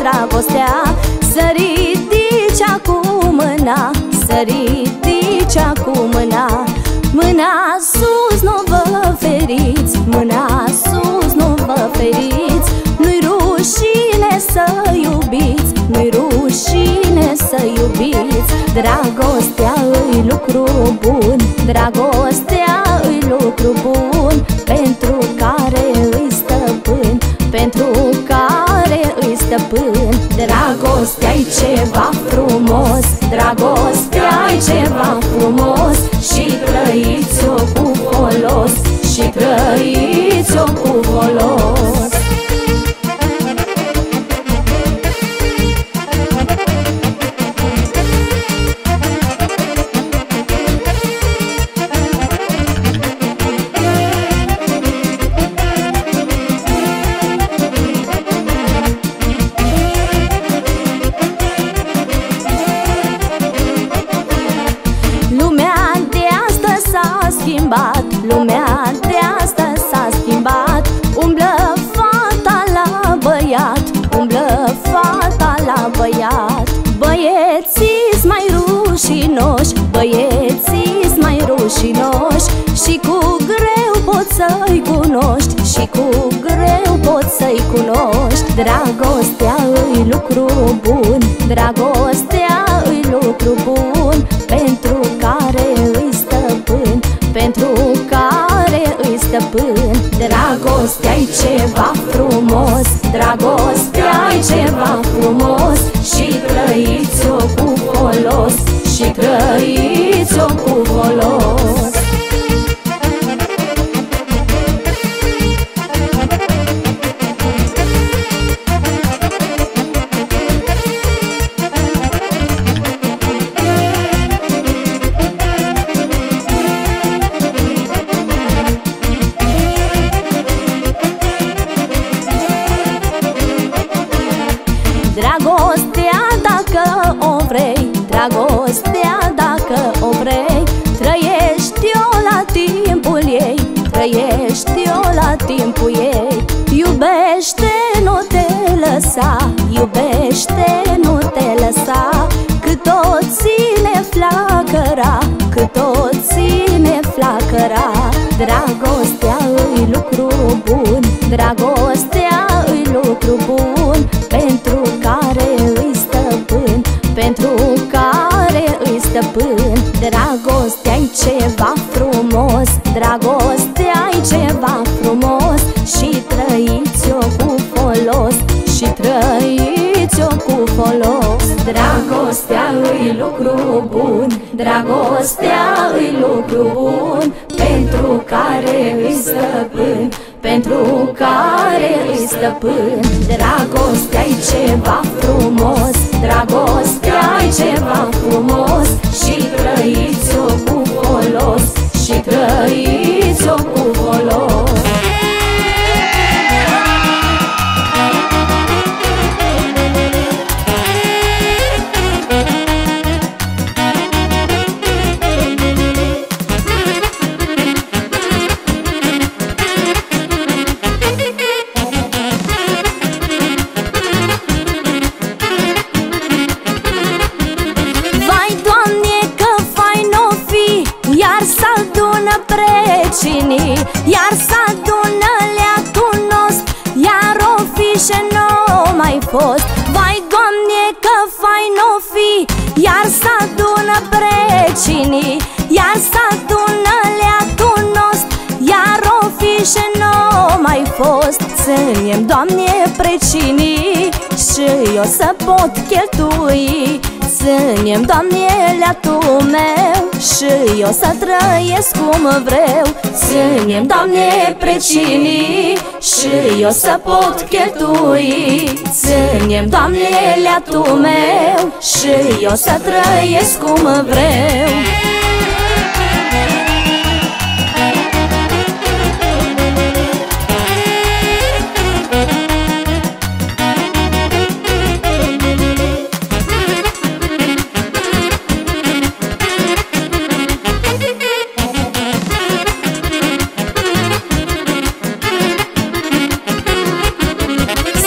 dragostea, să ridici acum mâna, să ridici acum mâna. Mâna sus nu vă feriți, mâna sus nu vă feriți. Nu-i rușine să iubiți, nu-i rușine să iubiți. Dragostea e lucru bun, dragostea e lucru bun, pentru care îi stăpân, pentru care îi stăpân. Dragostea-i ceva frumos, dragostea-i ceva frumos, și trăiți-o cu folos, și trăiți-o cu folos. Lumea de asta s-a schimbat, umblă fata la băiat, umblă fata la băiat. Băieții-s mai rușinoși, băieții-s mai rușinoși, și cu greu poți să-i cunoști, și cu greu poți să-i cunoști. Dragostea e lucru bun, dragostea e lucru bun, pentru care îi stăpân, pentru care îi stăpân. Dragostea-i ceva frumos, dragostea-i ceva frumos, și trăiți-o cu folos, și trăiți-o cu folos. Dragostea dacă o vrei, dragostea dacă o vrei, trăiești-o la timpul ei, trăiești-o la timpul ei. Iubește, nu te lăsa, iubește, nu te lăsa, cât o ține flacăra, cât o ține flacăra. Dragostea e lucru bun, dragostea e lucru bun, pentru care îi stăpân, pentru care îi stăpân. Dragostea-i ceva frumos, dragostea-i ceva frumos, și trăiți-o cu folos, și trăiți-o cu folos. Dragostea e lucru bun, dragostea e lucru bun, pentru care îi stăpân, pentru care îi stăpân. Dragostea-i ceva frumos, dragostea-i ceva frumos, și trăiți-o cu folos, și trăiți-o cu folos. Iar s-adună leacul nostru, iar o fi și n-o mai fost. Vai, Doamne, că fain o fi, iar s-adună precinii, iar s-adună leacul nostru, iar o fi și n-o mai fost. Ținem, Doamne, precinii și eu să pot cheltui, ținem, Doamne, leacul meu și eu să trăiesc cum vreau. Ținem, Doamne, precinii și eu să pot cheltui, ținem, Doamne, leacul meu și eu să trăiesc cum vreau.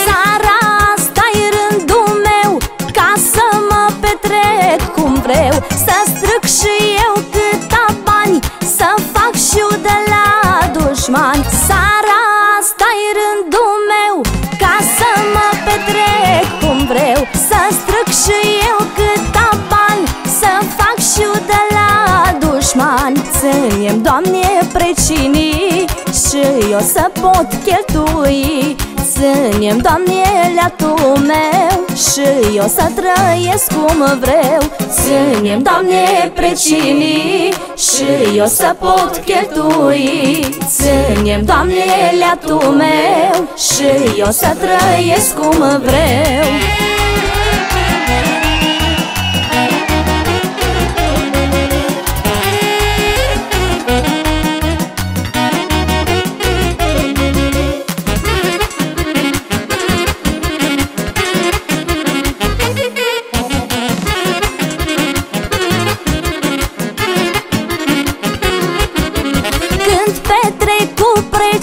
Țara asta-i rândul Dă-mi, Doamne, precinii și eu să pot cheltui. Ține-mi, Doamne, lea Tu meu și eu să trăiesc cum vreau. Ține-mi, Doamne, precinii și eu să pot cheltui. Ține-mi, Doamne, lea Tu meu și eu să trăiesc cum vreau.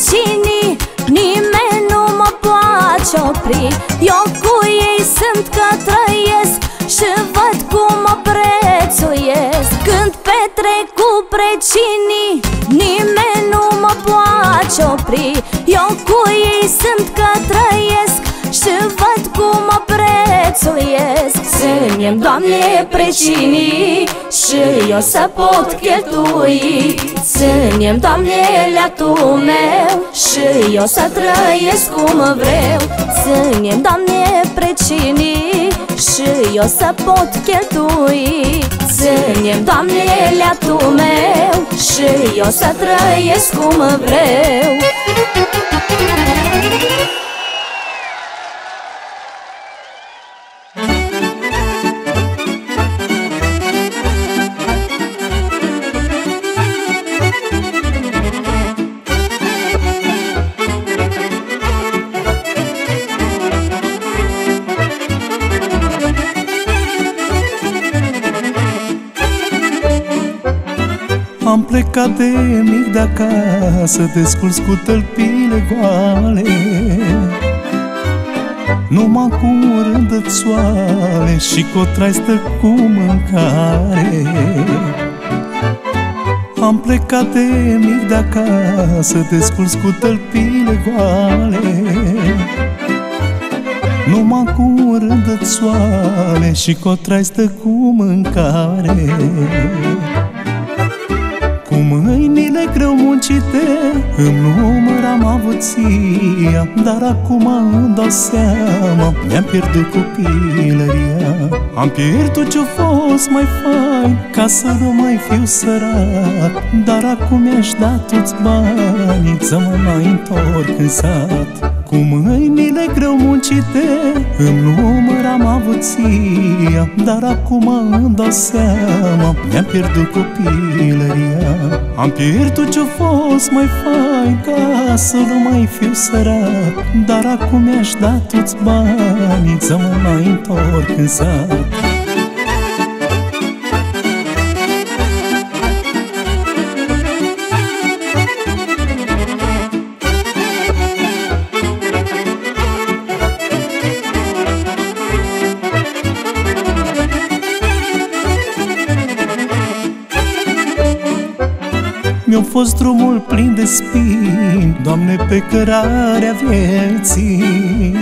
Cine, nimeni nu mă poate opri. Eu cu ei sunt că trăiesc și văd cum mă prețuiesc. Când petrec cu precinii, nimeni nu mă poate opri. Eu cu ei sunt că trăiesc și văd cum mă prețuiesc. Ține-mi, Doamne, precinii și eu să pot cheltui. Ține-mi, Doamne, lea Tu meu și eu să trăiesc cum vreau. Ține-mi, Doamne, precinii și eu să pot cheltui. Ține-mi, Doamne, lea Tu meu și eu să trăiesc cum vreau. Am plecat de mic de acasă, desculț cu tălpile goale. Numai cu un rând de țoale și cotrai stă cu mâncare. Am plecat de mic de acasă, desculț cu tălpile goale. Numai cu un rând de țoale și cotrai stă cu mâncare. Mâinile greu muncite îmi număram avuția, dar acum îmi dau seama, mi-am pierdut copilăria. Am pierdut ce-o fost mai fain, ca să nu mai fiu sărac, dar acum mi-aș da toți banii, să mă mai întorc în sat. Cu mâinile greu muncite îmi număram avuția, dar acum îmi dau seama, mi-am pierdut copilăria. Am pierdut ce-o fost mai fain, ca să nu mai fiu sărac, dar acum mi-aș da toți banii, să mă mai întorc în sat. Mi-a fost drumul plin de spini, Doamne, pe cărarea vieții.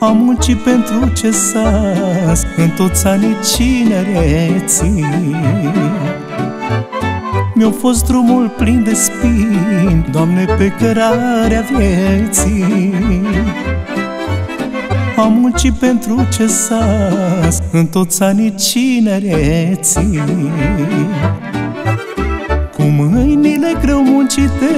Am muncit pentru ce s-a în toți anii cinereții. Mi-a fost drumul plin de spini, Doamne, pe cărarea vieții. Am muncit pentru ce s-a în toți anii cinereții. Cu mâinile greu muncite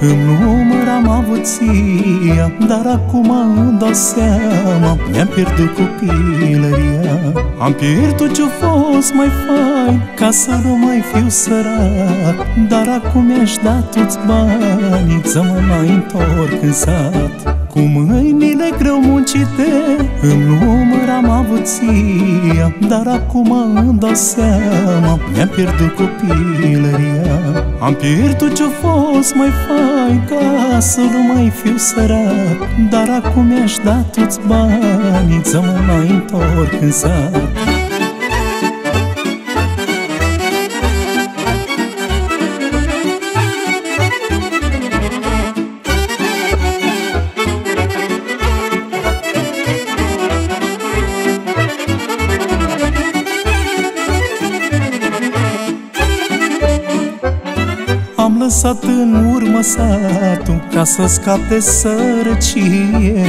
îmi număram avuția, dar acum îmi dau seama, mi-am pierdut copilăria. Am pierdut ce-o fost mai fain, ca să nu mai fiu sărac, dar acum mi-aș da toți banii, să mă mai întorc în sat. Cu mâinile greu muncite îmi număram avuția, dar acum îmi dau seama, mi-am pierdut copilăria. Am pierdut ce-o fost mai fain, ca să nu mai fiu sărac, dar acum mi-aș da toți banii, să mă mai întorc în sat. lăsat în urmă satul ca să scap de sărăcie.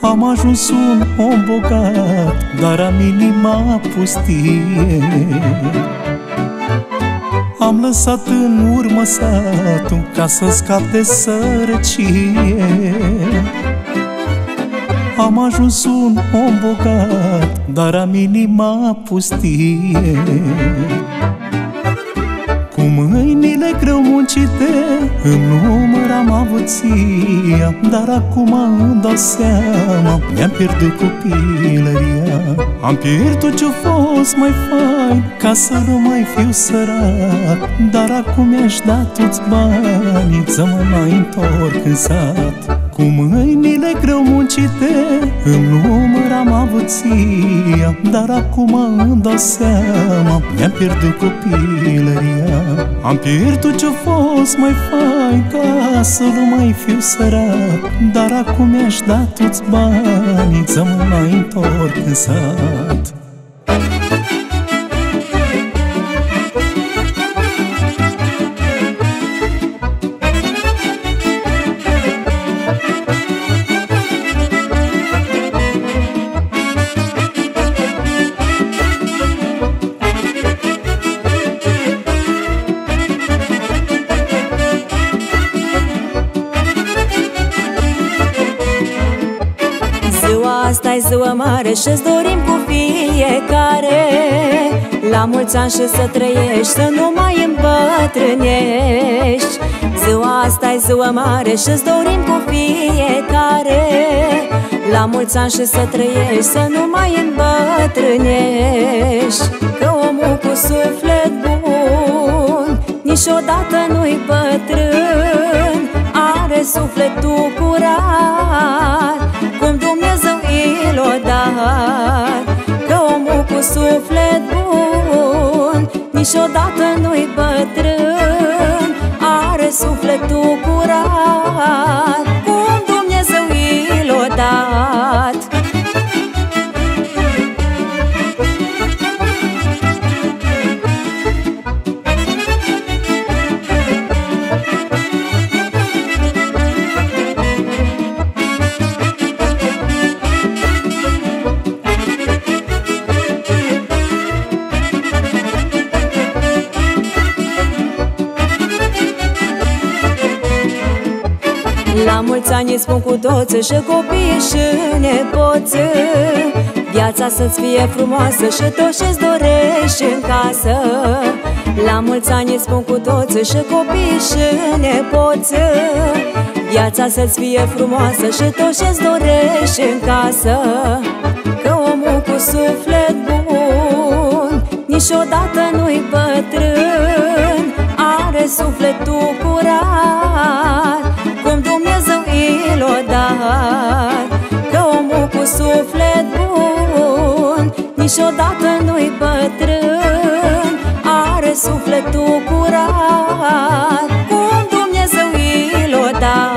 Am ajuns un om bogat, dar am inima pustie. Am lăsat în urmă satul ca să scap de sărăcie. Am ajuns un om bogat, dar am inima pustie. Cu mâinile greu muncite îmi număram avuția, dar acum îmi dau seama, mi-am pierdut copilăria. Am pierdut ce-a fost mai fain ca să nu mai fiu sărac, dar acum mi-aș da toți banii să mă mai întorc în sat. Cu mâinile greu muncite îmi număram avuția, dar acum îmi dau seama, mi-am pierdut copilăria. Am pierdut ce-a fost mai fain ca să nu mai fiu sărac, dar acum mi-aș da toți banii să mă mai întorc în sat. Asta-i ziua mare și-ți dorim cu fiecare la mulți ani și să trăiești, să nu mai îmbătrânești. Ziua asta-i ziua mare și-ți dorim cu fiecare la mulți ani și să trăiești, să nu mai îmbătrânești. Că omul cu suflet bun niciodată nu-i bătrân, are sufletul curat cum Dumnezeu îl o dat. Că omul cu suflet bun niciodată nu-i bătrân, are sufletul curat cum Dumnezeu îl o dat. La mulți ani îți spun cu toți și copiii și nepoți, viața să-ți fie frumoasă și tot ce-ți dorești în casă. La mulți ani îți spun cu toți și copiii și nepoți, viața să-ți fie frumoasă și tot ce-ți dorești în casă. Că omul cu suflet bun niciodată nu-i bătrân, are sufletul curat cum Dumnezeu îl o dat. Că omul cu suflet bun niciodată nu-i bătrân, are sufletul curat cum Dumnezeu îl o dat.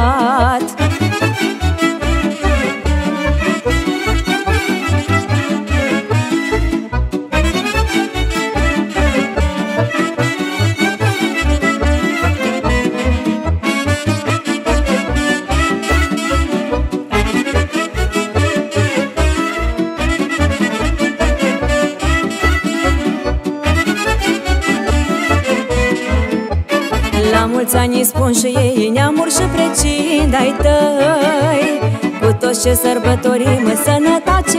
Mulți ani spun și ei neamuri și precindai tăi, cu toți ce sărbătorim sănătate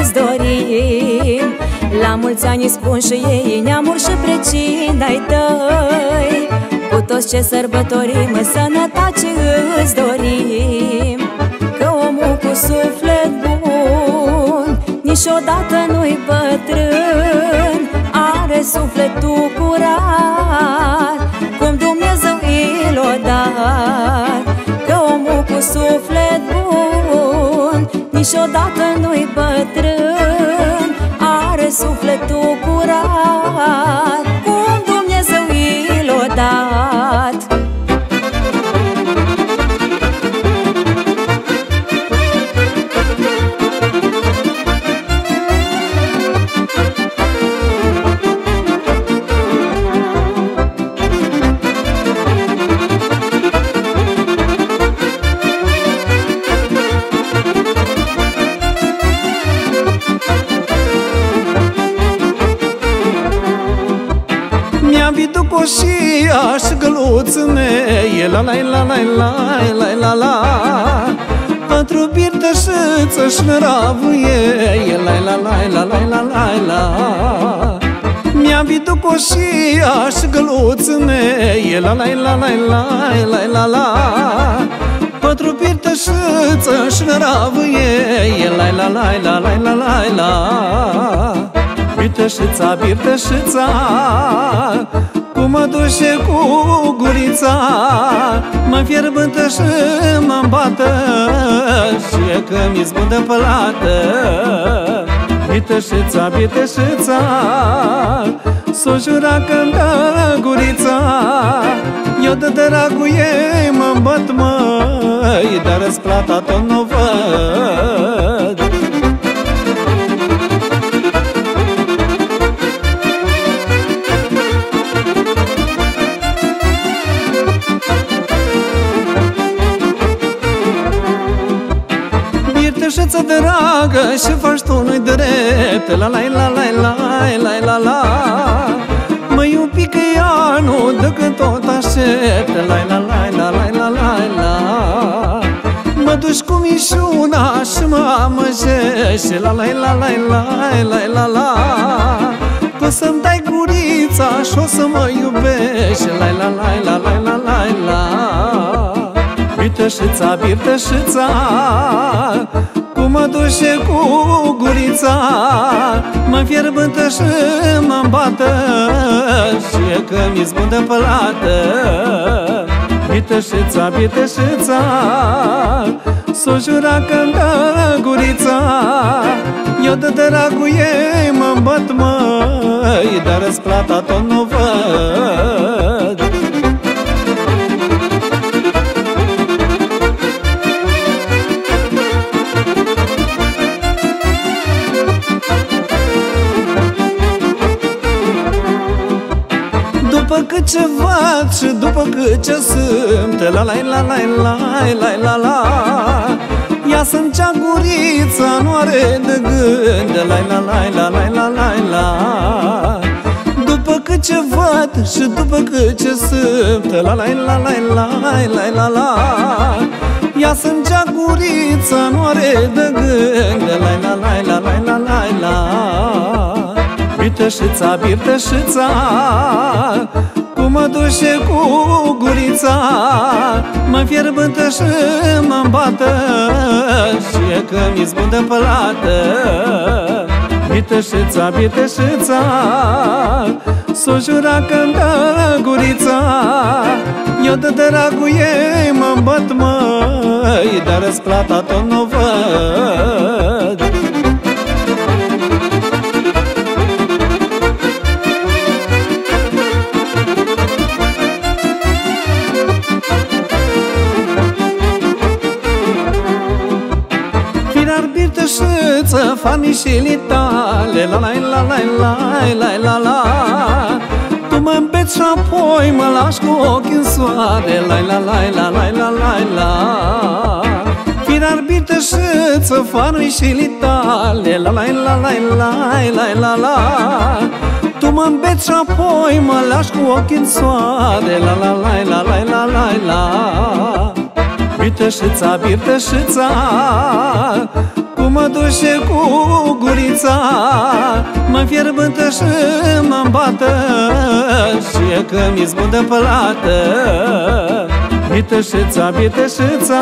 îți dorim. La mulți ani spun și ei neamuri și precindai tăi, cu toți ce sărbătorim sănătate îți dorim. Că omul cu suflet bun niciodată nu-i bătrân, are sufletul curat cum Dumnezeu îl o dat. Că omul cu suflet bun niciodată nu-i bătrân, are sufletul curat cum Dumnezeu îl o dat. vidu coșia și găluțune, la la la la la la la la. Patru birtășiță și năravuie, la la la la la la la la. Mi-am vidu coșia și găluțune, la la la la la la la la. Patru birtășiță și năravuie, la la la la la la la la. Birtășița, birtășița, cum mă duce cu gurița, mă fierbântă și mă îmbată, și e că mi zbândă pe lată. Birtășița, birtășița, s-o jura că-mi dă gurița, eu de dragul ei mă îmbăt, măi, dar răsplata tot nu văd. Birtășiță dragă, și faci tu nu-i drept, la la la la la la la la. Mă iubi că e anul de când tot aștept, la la la la la la la. Mă duci cu mișuna și mă amăjești, la la la la la la la la. Că o să-mi dai gurița și o să mă iubești, la la la la la la la la. Birtășița, birtășița, cum mă duce cu gurița, mă fierbântă și mă îmbată, și e că mi zbândă pe lată. Birtășița, birtășița, s-o jura că-mi dă gurița, eu de dragul ei mă îmbăt, măi, dar răsplata tot nu văd. După cât ce văd și după cât ce sunt, la la la la la la la la. Ia să-mi cea guriță, nu are de gând, la la la la la la la. După cât ce văd și după cât ce sunt, la la la la la la la. Ia să-mi cea guriță, nu are de gând, la la la la la la la. Birtășița, birtășița, cum mă duce cu gurița, mă fierbântă și mă îmbată, și e că mi zbândă pe lată. Birtășița, birtășița, s-o jura că-mi dă gurița, eu de dragul ei mă îmbăt, măi, dar răsplata tot nu văd. Birtășiță, fanișile tale, la la la la la la la la. Tu mă îmbeți și apoi mă lași cu ochii în soare, la la la la la la la la. Firar birtășiță, fanișile tale, la la la la la la la la. Tu mă îmbeți și apoi mă lași cu ochii în soare, la la la la la la la la. Birtășița, birtășița, cum mă duce cu gurița, mă fierbântă și mă îmbată, și e că mi zbândă pe lată. Birtășița, birtășița,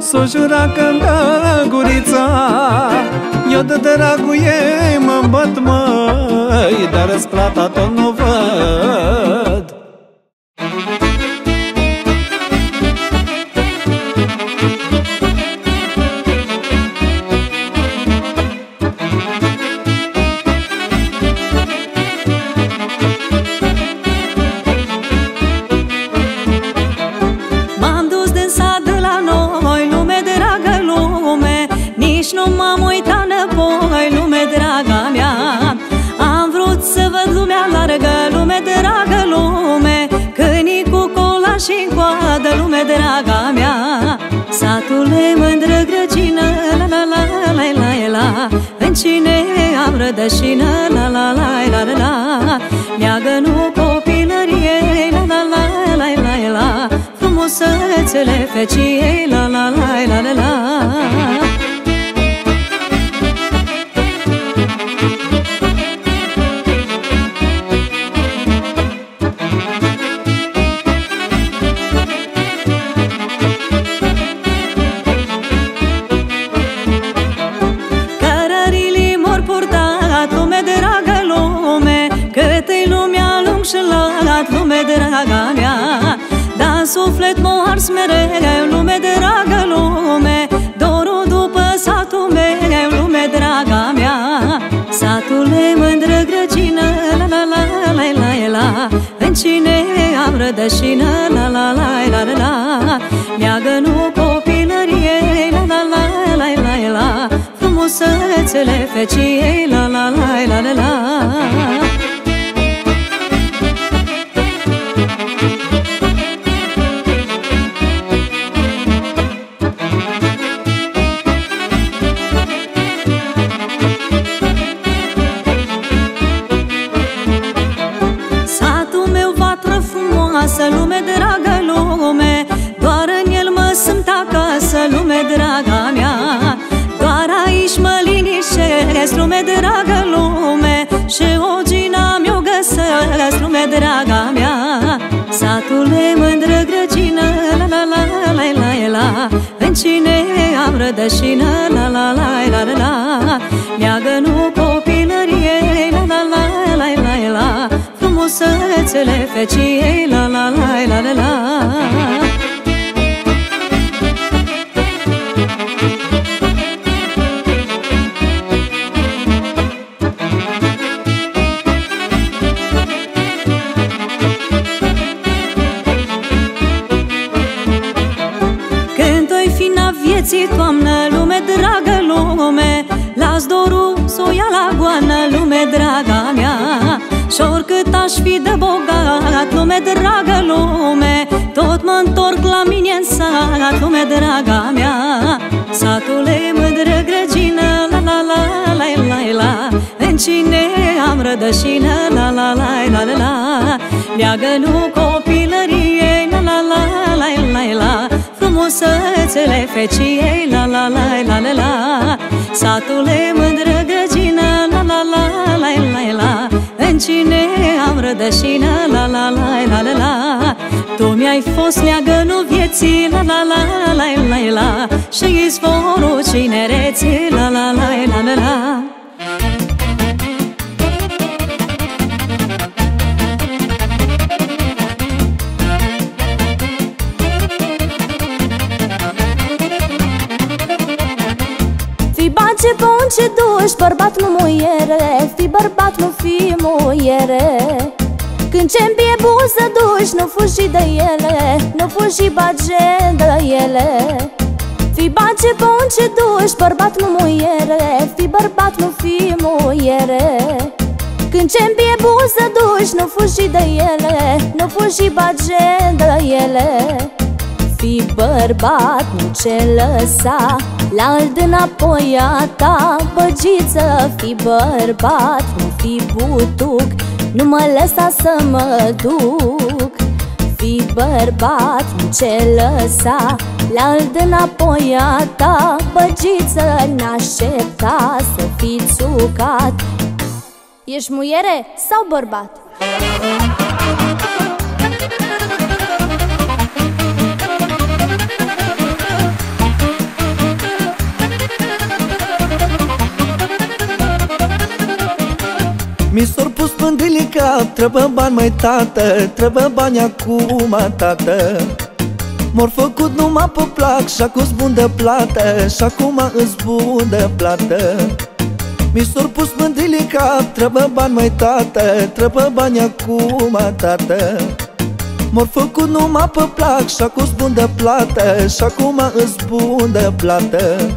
s-o jura că-mi dă gurița, eu de dragul ei mă îmbăt, măi, dar răsplata tot nu văd. Draga mea, satule mândră grăcină, la la la la la la. În cine am rădășină, la la la la la. Neagă-nu copilărie, la la la la la la, frumusețele feciei, la la la la la la. Lume draga mea, da suflet m-o ars mereu, lume dragă lume, dorul după satul meu, lume draga mea. Satule mândră grăcină, la la la la la la, în cine am rădășină, la la la la la la. Neagă-nu copilărie, la la la la la la, frumusețele feciei, la la la la la la. Lume dragă lume, doar în el mă sunt acasă, lume draga mea, doar aici mă linișesc, lume dragă lume, și ogina mi-o găsesc, lume draga mea. Satule mândră grăcină, la la la la la la, în cine am rădășină, la la la la la la. Neagă-nu copilărie, la la la la la la, frumusețele feciei, la la la la la la. Când oi fi na vieții toamnă, lume dragă lume, las dorul s-o ia la goană, lume draga mea. Și oricât aș fi de bogat, lume dragă lume, tot mă întorc la mine în sat, lume draga mea. Satule mândră grăgină, la la la la la la, în cine am rădășină, la la la la la la. Neagă-nu copilărie, la la la la la la, frumusețele feciei, la la la la la la. Satule mândră grăgină, la la la la la la, în cine am rădășină, la la la la la la. Tu mi-ai fost neagănul vieții, la la la la la la, și izvorul tinereții, la la la la la la. Fii bace bun ce duci, bărbat nu muiere, fii bărbat nu fii muiere. Când ce împie buză duci, nu fugi de ele, nu fugi bage de ele. Fii bace bun ce duci, bărbat nu muiere, fii bărbat nu fii muiere. Când ce împie buză duci, nu fugi de ele, nu fugi bage de ele. Fii bărbat, nu ce lăsa la alt înapoi a ta băgiță. Fii bărbat, nu fii butuc, nu mă lăsa să mă duc. Fii bărbat, nu ce lăsa la alt înapoi a ta băgiță. N-aștepta să fii țucat. Ești muiere sau bărbat? Mi s-or pus pândâlii cap, trebuie bani măi tată, trebuie bani acum tată. M-or făcut numai pe plac, și-acum-s bun de plată, și-acum îs bun de plată. Mi s-or pus pândâlii cap, trebuie bani măi tată, trebuie bani acum tată. M-or făcut numai pe plac, și-acum-s bun de plată, și-acum îs bun de plată.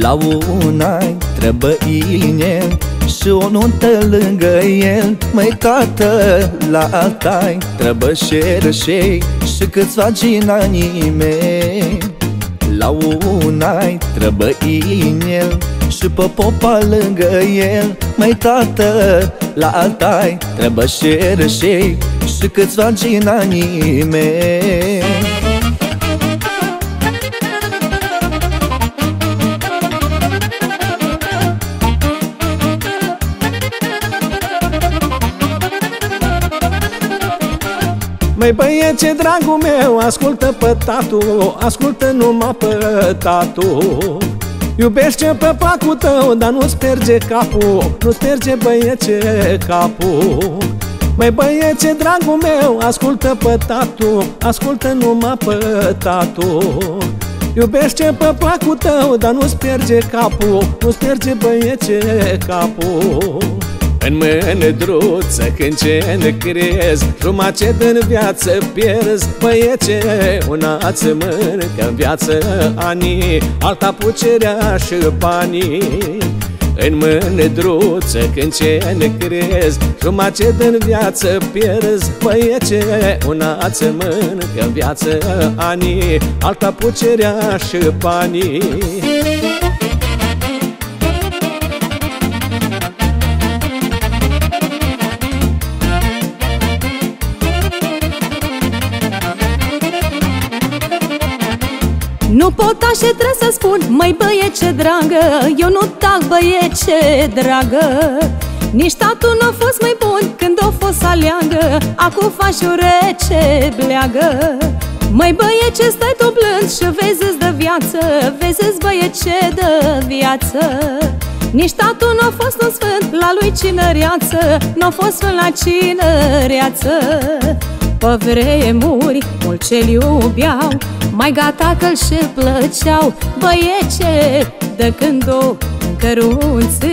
La un an trebuie inel și o nuntă lângă el, măi tată, la altai trebuie șerșei și câțiva ginanii mei. La un an trebuie inel și pe popa lângă el. Mai tată, la altai trebuie și rășei și câțiva ginanii mei. Măi băiețe, dragul meu, ascultă pe tatu, ascultă numai pe tatu. Iubește pe pacul tău, dar nu-ți perge capul, nu-ți perge, băiețe, capul. Măi băiețe, dragul meu, ascultă pe tatu, ascultă numai pe tatu. Iubește pe pacul tău, dar nu-ți perge capul, nu-ți perge, băiețe, capul. În mândruță, când ce-n crezi, jumătate din viață pierzi, băiețe. Una ți mâncă în viață anii, alta pucerea și banii. În mândruță, când ce-n crezi, jumătate din viață pierzi, băiețe. Una ți mâncă în viață anii, alta pucerea și banii. Nu pot așa, trebuie să spun, măi băiețe dragă, eu nu tac, băiețe dragă. Nici tatul n-a fost mai bun când o fost să aleagă, acum faci o rece bleagă. Măi băiețe, stai tu blând și vezi-ți de viață, vezi-ți, băiețe, de viață. Nici tatul n-a fost un sfânt, la lui cinăreață, n-a fost sfânt la cinăreață. Pe vremuri, mulți ce-l iubeau, mai gata că-l și plăceau, băiețe, de când o încărunță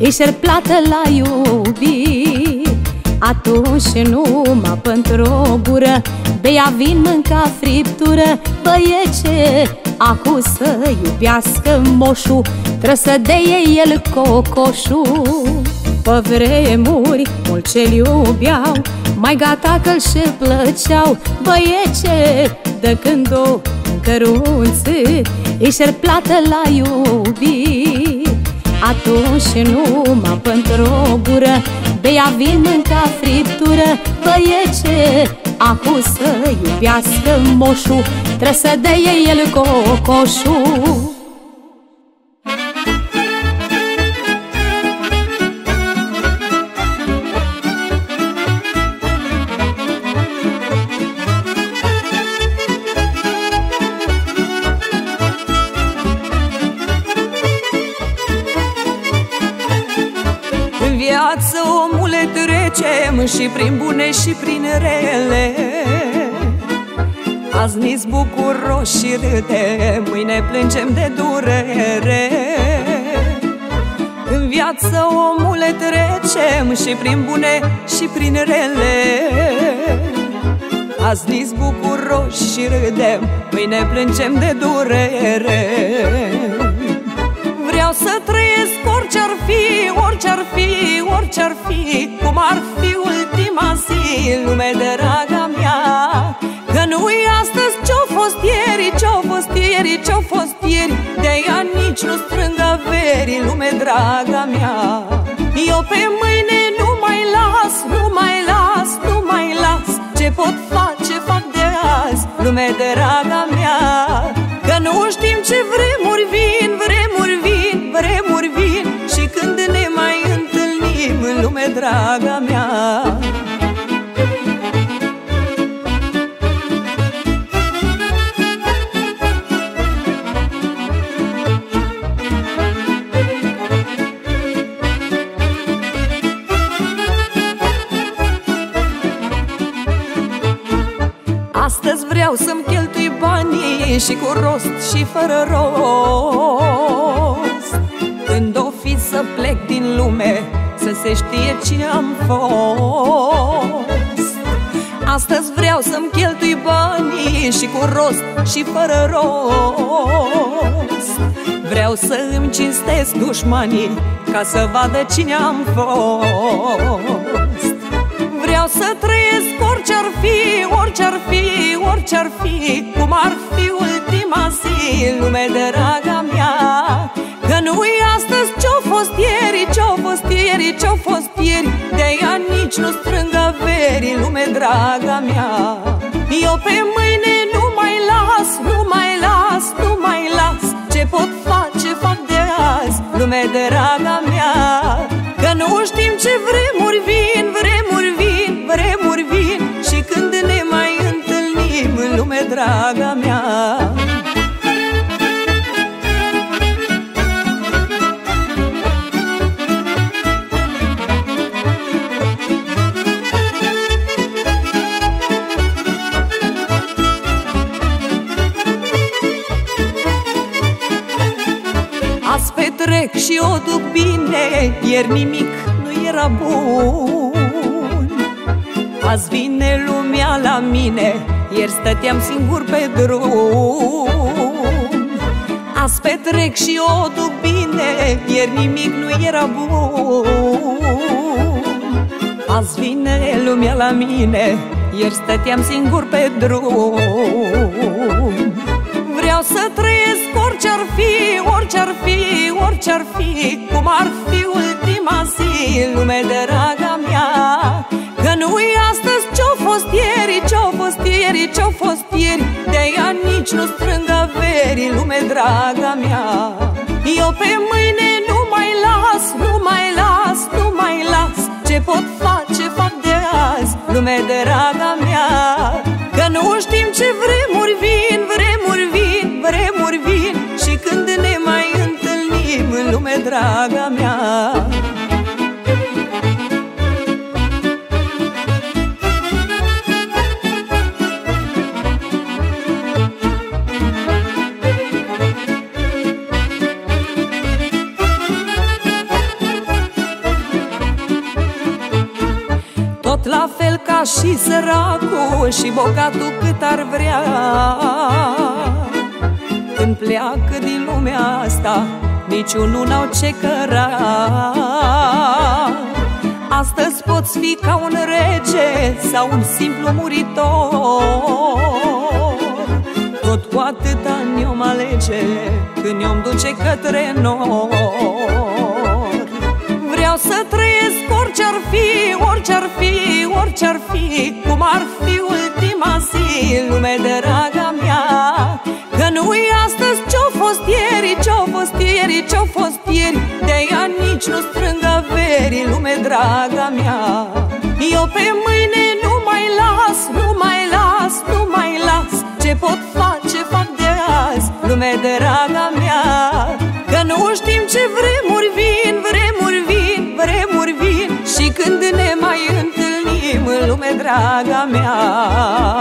își-ar plată la iubit. Atunci numai pentru bură, beia vin, mânca friptură, băiețe. Acum să iubească moșul, trebuie să deie el cocoșul. Pe vremuri, mulți ce-l iubeau, mai gata că-l și plăceau, băiețe, de când o cărunță își-ar plată la iubit. Atunci numai pentru o gură, beia vin, mânca friptură, băiețe. Acum să iubească moșul, trebuie să deie el cocoșul. Și prin bune și prin rele, azi ni-s bucuroși și râdem, mâine plângem de durere. În viață, omule, trecem și prin bune și prin rele, azi ni-s bucuroși și râdem, mâine plângem de durere. Vreau să trăiesc orice-ar fi, orice-ar fi, orice-ar fi, cum ar fi ultima zi, lume draga mea. Că nu-i astăzi ce-o fost ieri, ce-o fost ieri, ce-o fost ieri, de-aia nici nu strâng averii, lume draga mea. Eu pe mâine nu mai las, nu mai las, nu mai las, ce pot face, fac de azi, lume draga mea. Că nu știm ce vremuri vin, vremuri vin, vremuri vin, și când ne mai întâlnim în lume, draga mea. Astăzi vreau să-mi cheltui banii și cu rost și fără rost. Când o fi să plec din lume, să se știe cine am fost. Astăzi vreau să-mi cheltui banii și cu rost și fără rost. Vreau să îmi cinstesc dușmanii, ca să vadă cine am fost. Vreau să trăiesc orice-ar fi, orice-ar fi, orice-ar fi, cum ar fi ultima zi, lume draga mea. Că nu nu-i astăzi, ce-o fost ieri, ce-o fost ieri, ce-o fost ieri. De-aia nici nu strâng averii, lume draga mea. Eu pe mâine nu mai las, nu mai las, nu mai las. Ce pot face, fac de azi, lume draga mea. Că nu știm ce vremuri vin, vremuri vin, vremuri vin. Și când ne mai întâlnim, lume draga mea. Azi petrec și o duc bine, ieri nimic nu era bun. Azi vine lumea la mine, ieri stăteam singur pe drum. Azi petrec și o duc bine, ieri nimic nu era bun. Azi vine lumea la mine, ieri stăteam singur pe drum. Vreau să trăiesc orice-ar fi, orice-ar fi, orice-ar fi, cum ar fi ultima zi, lume draga mea. Că nu-i astăzi, ce-o fost ieri, ce-o fost ieri, ce-o fost ieri. De-aia nici nu strâng averii, lume draga mea. Eu pe mâine nu mai las, nu mai las, nu mai las. Ce pot face, fac de azi, lume draga mea. Că nu știm ce vremuri vin, vremuri vin, vremuri vin. Și când ne mai întâlnim, lume draga mea. Tot la fel ca și săracul și bogatul cât ar vrea, când pleacă din lumea asta, niciunul n-au ce căra. Astăzi poți fi ca un rege sau un simplu muritor. Tot cu atâta ne-om alege când ne-om duce către nor. Vreau să trăiesc orice-ar fi, orice-ar fi, orice-ar fi, cum ar fi ultima zi, lume draga mea. Că nu-i astăzi, ce-o fost ieri, ce-o fost ieri, ce-o fost ieri. De-aia nici nu strâng averii, lume draga mea. Eu pe mâine nu mai las, nu mai las, nu mai las. Ce pot face, fac de azi, lume draga mea. Că nu știm ce vremuri vin, vremuri vin, vremuri vin. Și când ne mai întâlnim, lume draga mea.